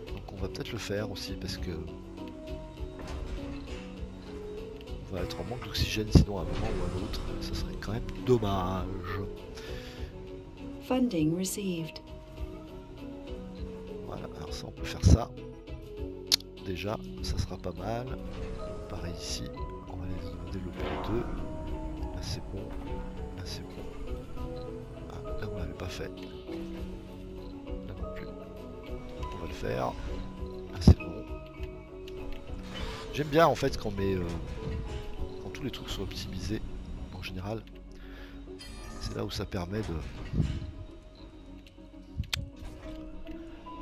Donc on va peut-être le faire aussi parce que on va être en manque d'oxygène sinon à un moment ou à un autre. Ça serait quand même dommage. Funding received. Voilà, alors ça on peut faire ça. Déjà, ça sera pas mal. Pareil ici, on va les développer les deux. Là c'est bon, là c'est bon. Ah, là on l'avait pas fait. Là non plus. On va le faire. Là c'est bon. J'aime bien en fait quand mes, euh, quand tous les trucs sont optimisés. En général, c'est là où ça permet de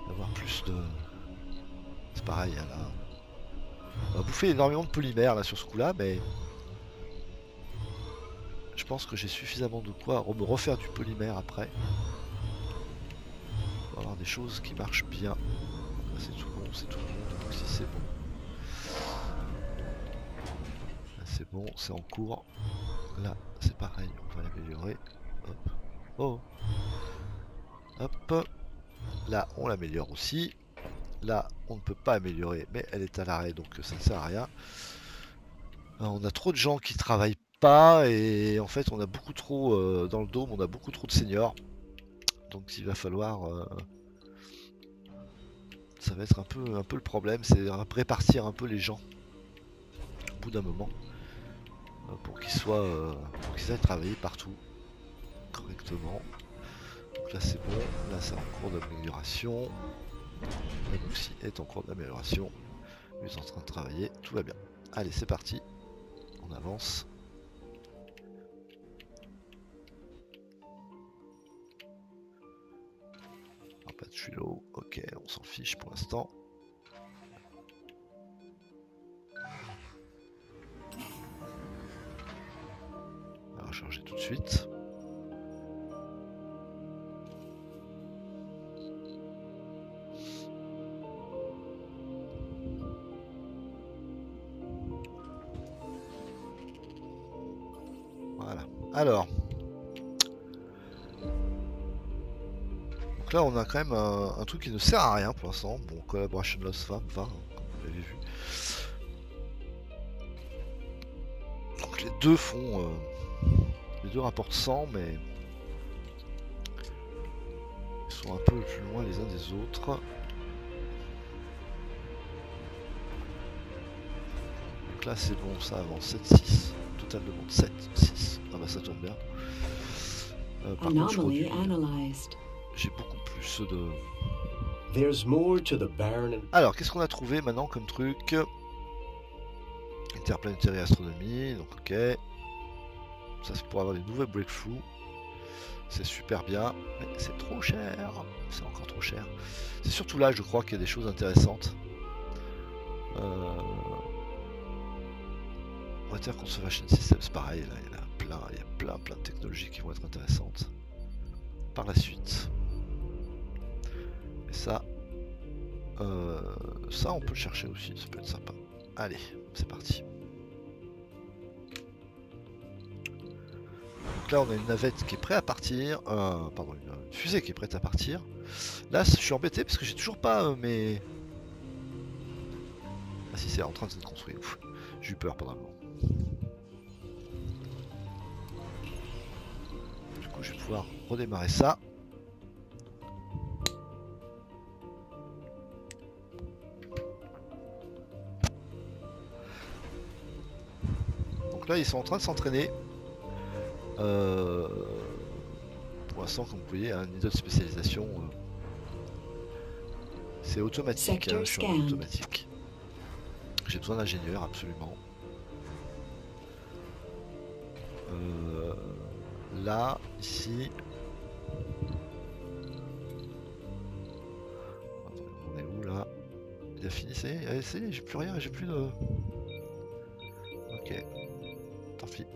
d'avoir plus de. Pareil, là. On va bouffer énormément de polymères là sur ce coup là, mais je pense que j'ai suffisamment de quoi me refaire du polymère après. On va avoir des choses qui marchent bien. C'est tout bon, c'est tout bon. Donc si c'est bon. Là c'est bon, c'est en cours. Là c'est pareil, on va l'améliorer. Hop. Oh. Hop. Là on l'améliore aussi. Là on ne peut pas améliorer mais elle est à l'arrêt donc ça ne sert à rien. On a trop de gens qui travaillent pas et en fait on a beaucoup trop euh, dans le dôme, on a beaucoup trop de seniors. Donc il va falloir euh, ça va être un peu un peu le problème, c'est répartir un peu les gens au bout d'un moment euh, pour qu'ils soient euh, pour qu'ils aillent travailler partout correctement. Donc là c'est bon, là c'est en cours d'amélioration. La Moxie est en cours d'amélioration, ils sont en train de travailler, tout va bien. Allez c'est parti, on avance. Ah, pas de tuyau, ok, on s'en fiche pour l'instant. On va recharger tout de suite. Alors, donc là on a quand même un, un truc qui ne sert à rien pour l'instant. Bon, Collaboration Lost Fab vingt, hein, comme vous l'avez vu. Donc les deux font, euh, les deux rapportent cent, mais ils sont un peu plus loin les uns des autres. Donc là c'est bon, ça avance sept six, total de monde sept six. Ah bah ça tombe bien. Euh, par contre, je produis... J'ai beaucoup plus de... Alors, qu'est-ce qu'on a trouvé maintenant comme truc? Interplanetary astronomie, donc ok. Ça c'est pour avoir des nouveaux breakthroughs. C'est super bien, mais c'est trop cher. C'est encore trop cher. C'est surtout là, je crois, qu'il y a des choses intéressantes. Euh... Water Conservation System, c'est pareil, là, il y en a. Plein, il y a plein plein de technologies qui vont être intéressantes par la suite. Et ça, euh, ça on peut le chercher aussi, ça peut être sympa. Allez, c'est parti. Donc là on a une navette qui est prête à partir, euh, pardon, une, une fusée qui est prête à partir. Là je suis embêté parce que j'ai toujours pas euh, mes... Ah si, c'est en train de se construire, j'ai eu peur pendant un moment. Je vais pouvoir redémarrer ça. Donc là ils sont en train de s'entraîner. Euh, pour l'instant comme vous voyez, un niveau de spécialisation, euh, c'est automatique. Hein, je suis en automatique. J'ai besoin d'ingénieurs absolument. Euh, Là, ici, on est où là? Il a fini, ça y est, ça y est, j'ai plus rien, j'ai plus de... Ok, tant pis.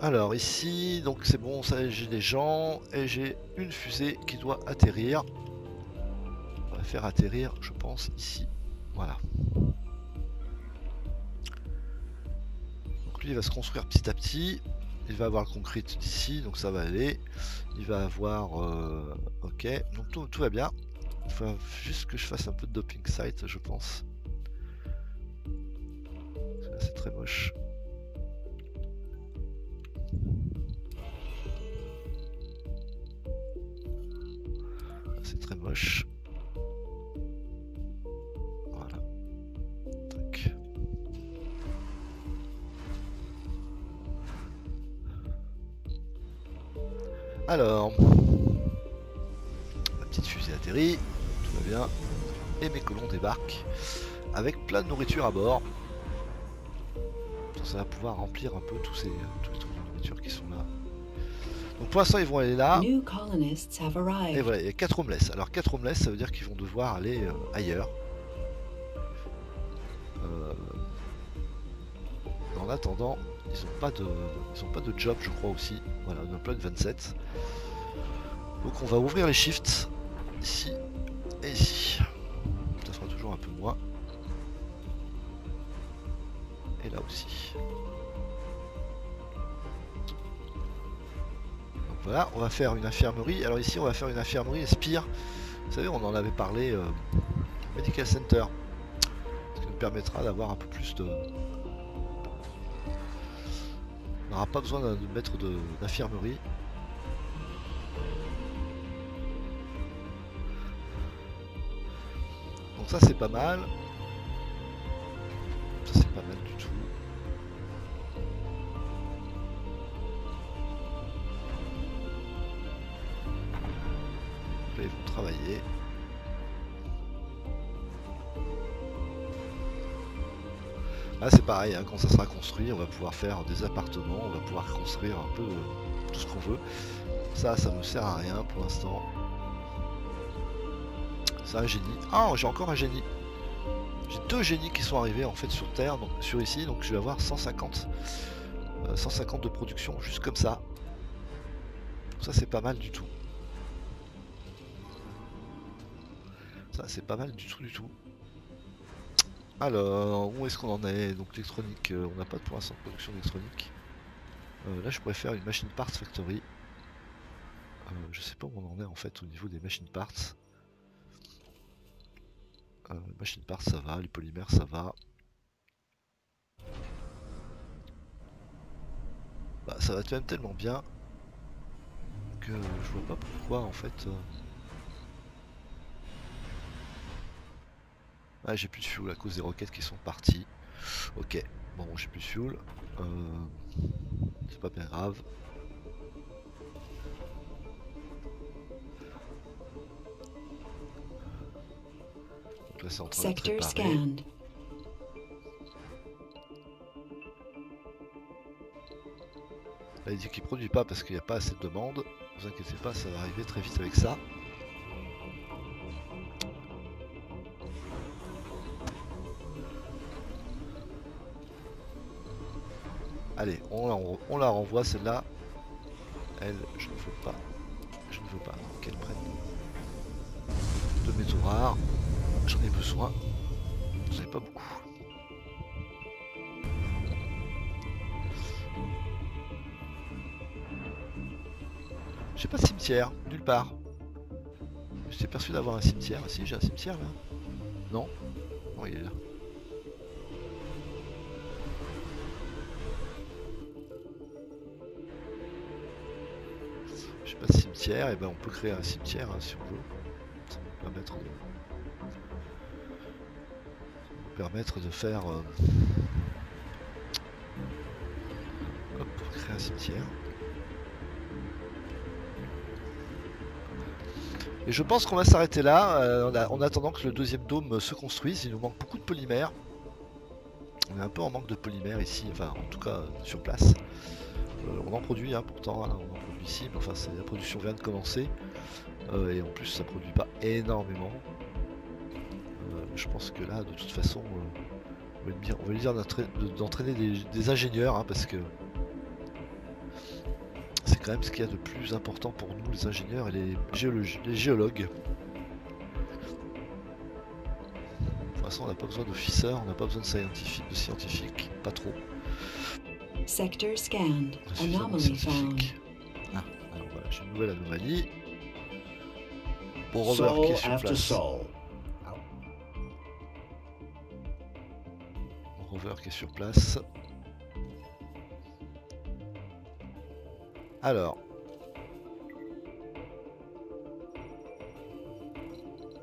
Alors ici, donc c'est bon, ça j'ai des gens, et j'ai une fusée qui doit atterrir. On va faire atterrir, je pense, ici, voilà. Il va se construire petit à petit, il va avoir le concrete d'ici, donc ça va aller, il va avoir euh, ok, donc tout, tout va bien. Il faut juste que je fasse un peu de doping site, je pense, c'est très moche. C'est très moche. Alors, la petite fusée atterrit, tout va bien, et mes colons débarquent avec plein de nourriture à bord. Ça va pouvoir remplir un peu tous ces tous les trucs de nourriture qui sont là. Donc pour l'instant ils vont aller là. Et voilà, il y a quatre homeless. Alors quatre homeless, ça veut dire qu'ils vont devoir aller euh, ailleurs. Euh, en attendant. Ils n'ont pas de, ils ont pas de job, je crois aussi. Voilà, on a plein de vingt-sept. Donc on va ouvrir les shifts ici et ici. Ça fera toujours un peu moins. Et là aussi. Donc voilà, on va faire une infirmerie. Alors ici, on va faire une infirmerie Spire. Vous savez, on en avait parlé. Euh, Medical Center, ce qui nous permettra d'avoir un peu plus de. On n'aura pas besoin de mettre d'infirmerie. Donc ça c'est pas mal. Ça c'est pas mal du tout. Là ils vont travailler. Là c'est pareil, hein, quand ça sera construit, on va pouvoir faire des appartements, on va pouvoir construire un peu euh, tout ce qu'on veut. Ça, ça me sert à rien pour l'instant. C'est un génie. Ah, j'ai encore un génie. J'ai deux génies qui sont arrivés en fait sur Terre, donc sur ici, donc je vais avoir cent cinquante de production, juste comme ça. Ça c'est pas mal du tout. Ça c'est pas mal du tout du tout. Alors, où est-ce qu'on en est? Donc l'électronique, on n'a pas pour l'instant de production d'électronique. Euh, là je pourrais faire une machine parts factory. Euh, je sais pas où on en est en fait au niveau des machine parts. Euh, machine parts ça va, les polymères ça va. Bah ça va quand même tellement bien que je vois pas pourquoi en fait. Euh... Ah j'ai plus de fuel à cause des roquettes qui sont parties. Ok, bon, bon j'ai plus de fuel. Euh... C'est pas bien grave. Là, en train de scanned. Là il dit qu'il produit pas parce qu'il n'y a pas assez de demandes. Ne vous inquiétez pas, ça va arriver très vite avec ça. Allez, on la, on, on la renvoie celle-là. Elle, je ne veux pas. Je ne veux pas qu'elle prenne de métaux rares. J'en ai besoin, j'en ai pas beaucoup. J'ai pas de cimetière, nulle part. J'étais perçu d'avoir un cimetière. Ah si, j'ai un cimetière là. Non, non il est là. J'ai pas de cimetière, et ben on peut créer un cimetière hein, si on veut. Ça va permettre de... permettre de faire euh... Hop, créer un cimetière. Et je pense qu'on va s'arrêter là euh, en attendant que le deuxième dôme se construise. Il nous manque beaucoup de polymères. On est un peu en manque de polymères ici, enfin en tout cas sur place. Euh, on en produit hein, pourtant, hein, on en produit ici, mais enfin la production vient de commencer. Euh, et en plus ça produit pas énormément. Je pense que là, de toute façon, euh, on va lui dire d'entraîner des, des ingénieurs, hein, parce que c'est quand même ce qu'il y a de plus important pour nous, les ingénieurs et les, les géologues. De toute façon, on n'a pas besoin d'officers, on n'a pas besoin de scientifiques, de scientifiques, pas trop. Sector scanned. Anomaly found. Ah, alors voilà, j'ai une nouvelle anomalie. Bon, Rover qui est sur place. Rover qui est sur place. Alors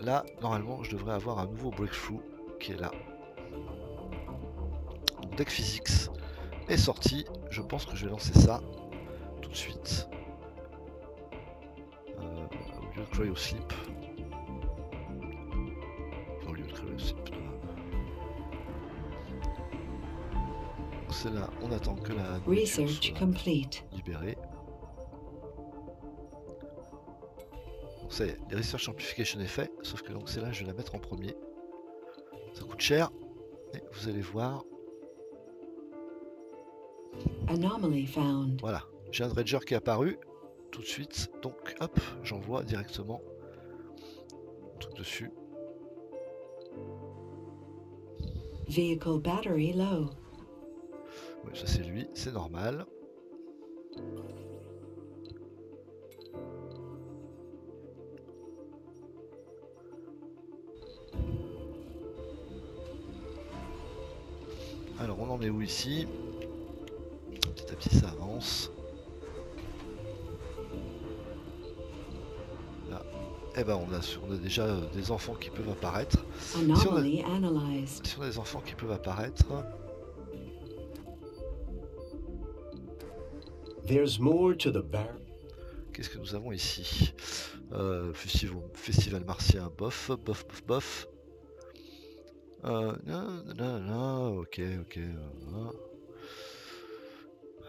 là normalement je devrais avoir un nouveau breakthrough qui est là. Donc, dès que Physics est sorti, je pense que je vais lancer ça tout de suite. Euh, au lieu de cryo slip. Enfin, au lieu de cryo slip. Là, on attend que la research complete libérée. Donc ça y est, les research amplification est fait, sauf que donc c'est là je vais la mettre en premier. Ça coûte cher, et vous allez voir. Anomaly found. Voilà, j'ai un dredger qui est apparu tout de suite, donc hop, j'envoie directement un truc dessus. Vehicle battery low. Oui, ça c'est lui, c'est normal. Alors on en est où ici? Petit à petit ça avance. Là, eh ben on a, on a déjà des enfants qui peuvent apparaître. Si on a, si on a des enfants qui peuvent apparaître. Qu'est-ce que nous avons ici? euh, Festival Martien, bof, bof, bof, bof. Euh, non, non, non, ok, ok.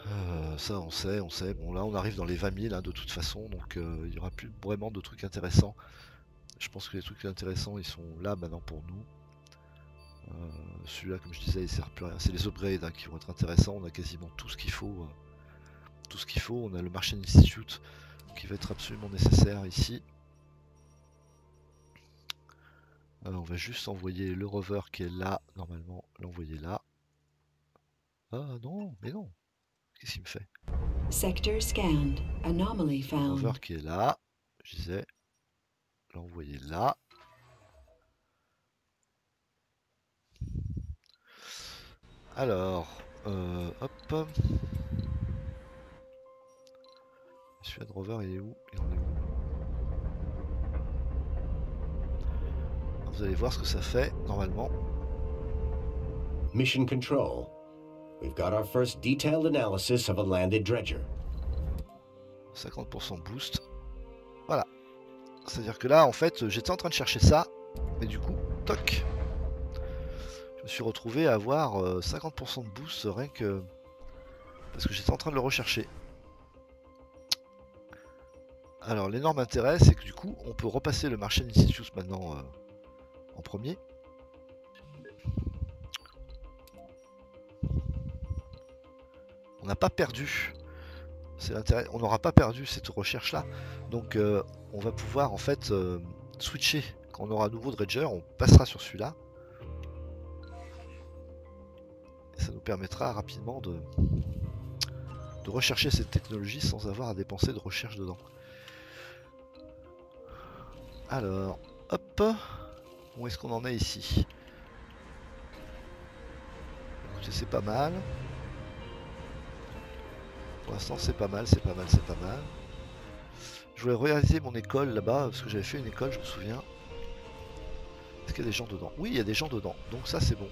Euh, ça, on sait, on sait. Bon, là, on arrive dans les vingt mille hein, de toute façon, donc euh, il n'y aura plus vraiment de trucs intéressants. Je pense que les trucs intéressants, ils sont là maintenant pour nous. Euh, Celui-là, comme je disais, il sert plus à rien. C'est les upgrades hein, qui vont être intéressants. On a quasiment tout ce qu'il faut. Euh, tout ce qu'il faut. On a le Martian Institute qui va être absolument nécessaire ici. Alors on va juste envoyer le rover qui est là, normalement, l'envoyer là. Ah non, mais non. Qu'est-ce qu'il me fait? Sector scanned. Anomaly found. Le rover qui est là, je disais, l'envoyer là. Alors, euh, hop. Celui-là de rover, il est où? Il en est où? Vous allez voir ce que ça fait normalement. Mission control. We've got our first detailed analysis of a landed dredger. cinquante pour cent boost. Voilà. C'est-à-dire que là, en fait, j'étais en train de chercher ça, mais du coup, toc. Je me suis retrouvé à avoir cinquante pour cent de boost rien que parce que j'étais en train de le rechercher. Alors, l'énorme intérêt, c'est que du coup, on peut repasser le Martian Institute maintenant. Euh... En premier. On n'a pas perdu. C'est l'intérêt. On n'aura pas perdu cette recherche là. Donc euh, on va pouvoir en fait euh, switcher. Quand on aura un nouveau Dredger, on passera sur celui-là. Ça nous permettra rapidement de, de rechercher cette technologie sans avoir à dépenser de recherche dedans. Alors, hop. Où est-ce qu'on en est ici? Écoutez, c'est pas mal. Pour l'instant, c'est pas mal, c'est pas mal, c'est pas mal. Je voulais réaliser mon école là-bas, parce que j'avais fait une école, je me souviens. Est-ce qu'il y a des gens dedans? Oui, il y a des gens dedans, donc ça, c'est bon.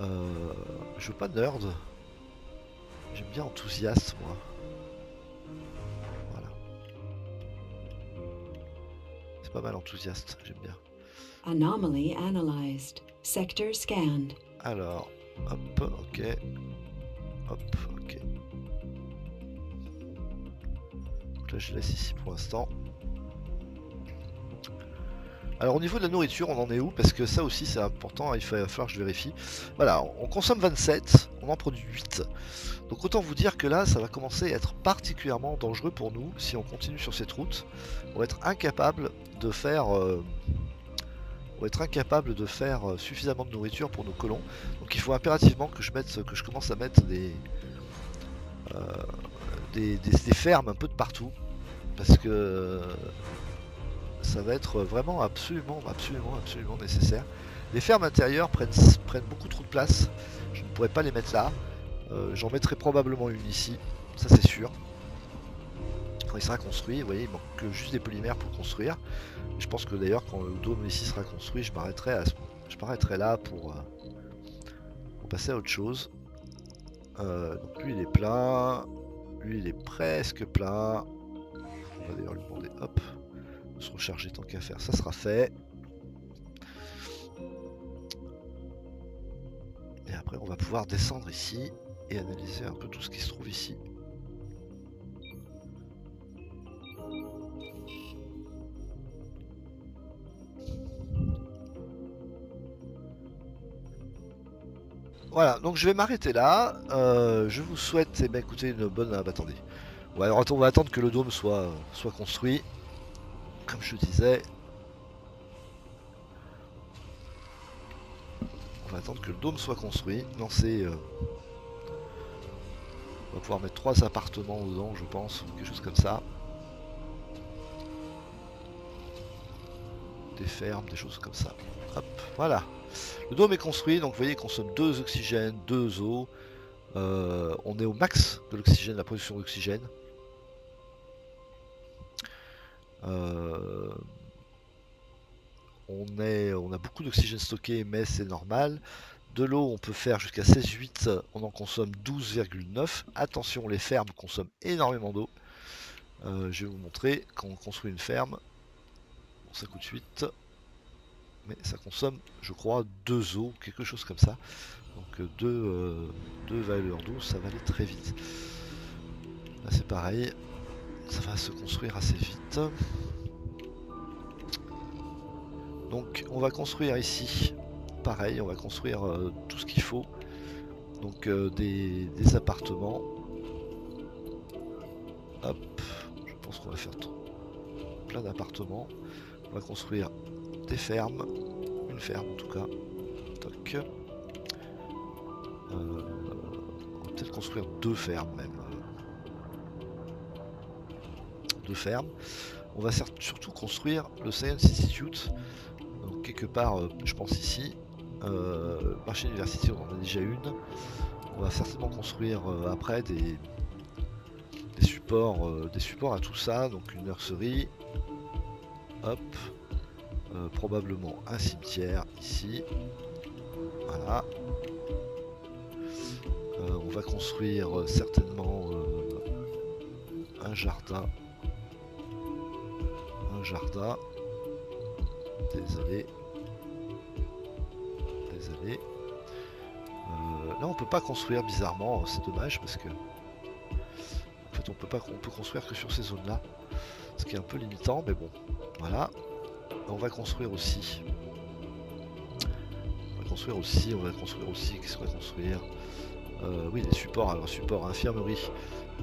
Euh, je veux pas nerd. J'aime bien enthousiaste, moi. Pas mal enthousiaste, j'aime bien. Anomaly analyzed. Sector scanned. Alors, hop, ok. Hop, ok. Donc là, je laisse ici pour l'instant. Alors, au niveau de la nourriture, on en est où? Parce que ça aussi, c'est important. Il va falloir que je vérifie. Voilà, on consomme vingt-sept, on en produit huit. Donc, autant vous dire que là, ça va commencer à être particulièrement dangereux pour nous. Si on continue sur cette route, on va être incapable de faire, euh, on va être incapable de faire suffisamment de nourriture pour nos colons. Donc, il faut impérativement que je mette, que je commence à mettre des, euh, des, des, des fermes un peu de partout, parce que ça va être vraiment absolument, absolument, absolument nécessaire. Les fermes intérieures prennent, prennent beaucoup trop de place. Je ne pourrais pas les mettre là. Euh, J'en mettrai probablement une ici. Ça c'est sûr. Quand il sera construit, vous voyez, il manque juste des polymères pour construire. Je pense que d'ailleurs quand le dôme ici sera construit, je m'arrêterai à ce... je m'arrêterai là pour, euh, pour passer à autre chose. Euh, donc lui il est plein. Lui il est presque plein. On va d'ailleurs lui demander, hop, se recharger tant qu'à faire, ça sera fait. Et après on va pouvoir descendre ici et analyser un peu tout ce qui se trouve ici. Voilà, donc je vais m'arrêter là. Euh, je vous souhaite, eh bien, écoutez, une bonne... Ah, bah, attendez. Ouais, alors, on va attendre que le dôme soit, euh, soit construit. Comme je disais, on va attendre que le dôme soit construit. Non, c'est... Euh, on va pouvoir mettre trois appartements dedans, je pense, ou quelque chose comme ça. Des fermes, des choses comme ça. Hop, voilà. Le dôme est construit, donc vous voyez, il consomme deux oxygènes, deux eaux. Euh, on est au max de l'oxygène, la production d'oxygène. Euh, on, est, on a beaucoup d'oxygène stocké, mais c'est normal. De l'eau, on peut faire jusqu'à seize virgule huit, on en consomme douze virgule neuf. Attention, les fermes consomment énormément d'eau. Euh, je vais vous montrer quand on construit une ferme. Bon, ça coûte huit, mais ça consomme, je crois, deux eaux, quelque chose comme ça. Donc deux, euh, deux valeurs d'eau, ça va aller très vite. Là c'est pareil, ça va se construire assez vite. Donc on va construire ici, pareil, on va construire euh, tout ce qu'il faut. Donc euh, des, des appartements. Hop, je pense qu'on va faire plein d'appartements. On va construire des fermes, une ferme en tout cas. Toc. Euh, on va peut-être construire deux fermes même. Deux fermes. On va surtout construire le Science Institute. Donc quelque part, euh, je pense ici. Euh, Martian University, on en a déjà une. On va certainement construire euh, après des, des supports, euh, des supports à tout ça. Donc une nurserie. Hop. Euh, probablement un cimetière ici. Voilà. Euh, on va construire euh, certainement euh, un jardin. Un jardin. Désolé. Désolé. Euh, là on peut pas construire bizarrement, c'est dommage parce que. En fait on peut pas on peut construire que sur ces zones-là. Ce qui est un peu limitant, mais bon. Voilà. On va construire aussi. On va construire aussi, on va construire aussi, qu'est-ce qu'on va construire euh, Oui, les supports, alors support, infirmerie.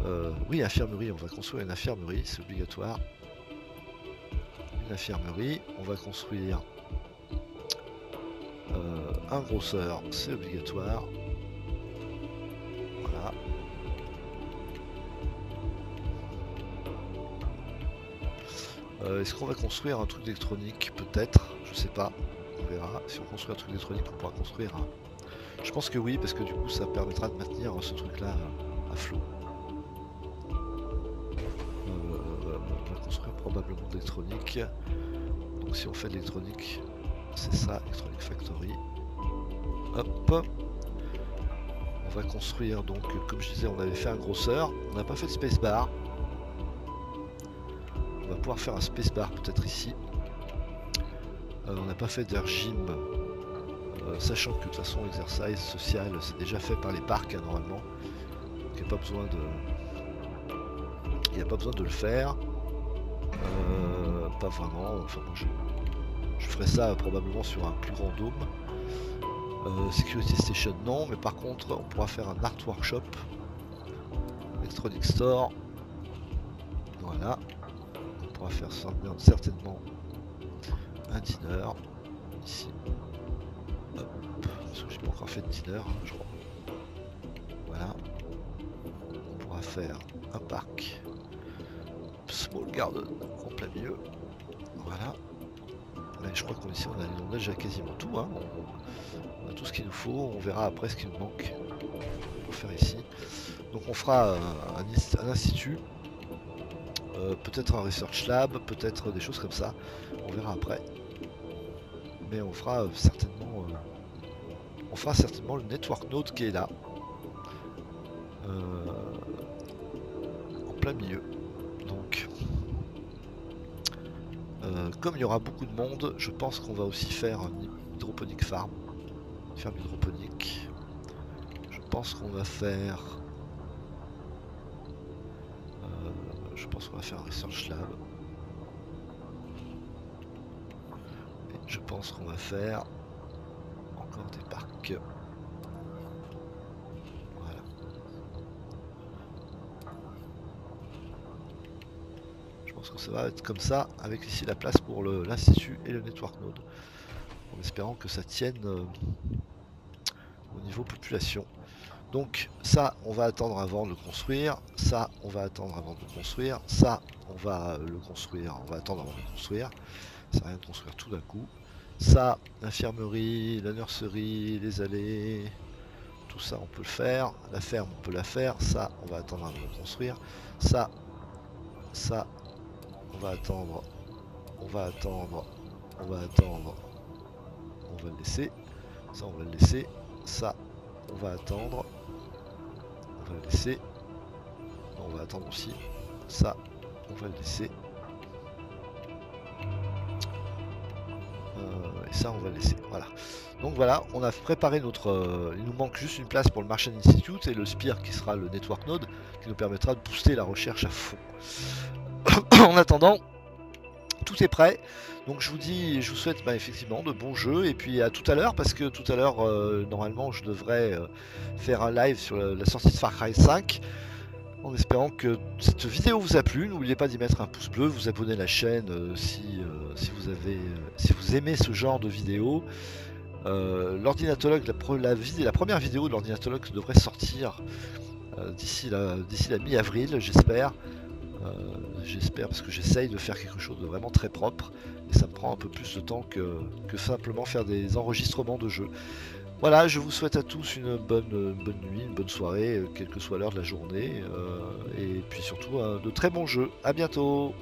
Euh, oui, infirmerie, on va construire une infirmerie, c'est obligatoire. Une infirmerie, on va construire euh, un grosseur, c'est obligatoire. Voilà. Euh, Est-ce qu'on va construire un truc d'électronique? Peut-être, je sais pas, on verra. Si on construit un truc d'électronique, on pourra construire un... Je pense que oui, parce que du coup ça permettra de maintenir ce truc-là à flot. Euh, on va construire probablement d'électronique. Donc si on fait de l'électronique, c'est ça, Electronic Factory. Hop. On va construire, donc comme je disais, on avait fait un grosseur, on n'a pas fait de spacebar. On va pouvoir faire un spacebar peut-être ici. Euh, on n'a pas fait d'air gym, euh, sachant que de toute façon l'exercice social c'est déjà fait par les parcs hein, normalement. Donc il n'y a pas besoin de. Il n'y a pas besoin de le faire. Euh, pas vraiment. Enfin moi je, je ferai ça euh, probablement sur un plus grand dôme. Euh, Security Station non, mais par contre on pourra faire un art workshop. Electronic Store. Voilà. On va faire certainement un dîner ici. Hop, parce que j'ai pas encore fait de dîner, je crois. Voilà. On pourra faire un parc. Small garden en plein milieu. Voilà. Mais je crois qu'on ici on a, on a déjà quasiment tout. Hein. On, on a tout ce qu'il nous faut. On verra après ce qu'il nous manque pour faire ici. Donc on fera un, un, un institut. Euh, peut-être un research lab, peut-être des choses comme ça, on verra après. Mais on fera euh, certainement, euh, on fera certainement le network node qui est là, euh, en plein milieu. Donc, euh, comme il y aura beaucoup de monde, je pense qu'on va aussi faire une hydroponique farm, ferme hydroponique. Je pense qu'on va faire. Je pense qu'on va faire un research lab. Et je pense qu'on va faire encore des parcs. Voilà. Je pense que ça va être comme ça, avec ici la place pour l'institut et le network node. En espérant que ça tienne euh, au niveau population. Donc ça on va attendre avant de le construire, ça on va attendre avant de le construire, ça on va le construire, on va attendre avant de le construire, ça sert à rien de construire tout d'un coup. Ça, l'infirmerie, la nurserie, les allées, tout ça on peut le faire, la ferme on peut la faire, ça on va attendre avant de le construire, ça, ça, on va attendre, on va attendre, on va attendre, on va le laisser, ça on va le laisser, ça on va attendre. On va le laisser. On va attendre aussi. Ça, on va le laisser. Euh, et ça on va laisser, voilà. Donc voilà, on a préparé notre... Euh, il nous manque juste une place pour le Martian Institute et le S P I R qui sera le Network Node, qui nous permettra de booster la recherche à fond. En attendant, tout est prêt. Donc je vous dis, je vous souhaite bah, effectivement de bons jeux, et puis à tout à l'heure, parce que tout à l'heure, euh, normalement, je devrais euh, faire un live sur la, la sortie de Far Cry cinq, en espérant que cette vidéo vous a plu. N'oubliez pas d'y mettre un pouce bleu, vous abonner à la chaîne euh, si, euh, si, vous avez, euh, si vous aimez ce genre de vidéos. Euh, l'ordinatologue, la, la, la première vidéo de l'ordinatologue devrait sortir euh, d'ici la, d'ici la mi-avril, j'espère. Euh, j'espère parce que j'essaye de faire quelque chose de vraiment très propre et ça me prend un peu plus de temps que, que simplement faire des enregistrements de jeux. Voilà, je vous souhaite à tous une bonne, une bonne nuit, une bonne soirée, quelle que soit l'heure de la journée, euh, et puis surtout euh, de très bons jeux. À bientôt.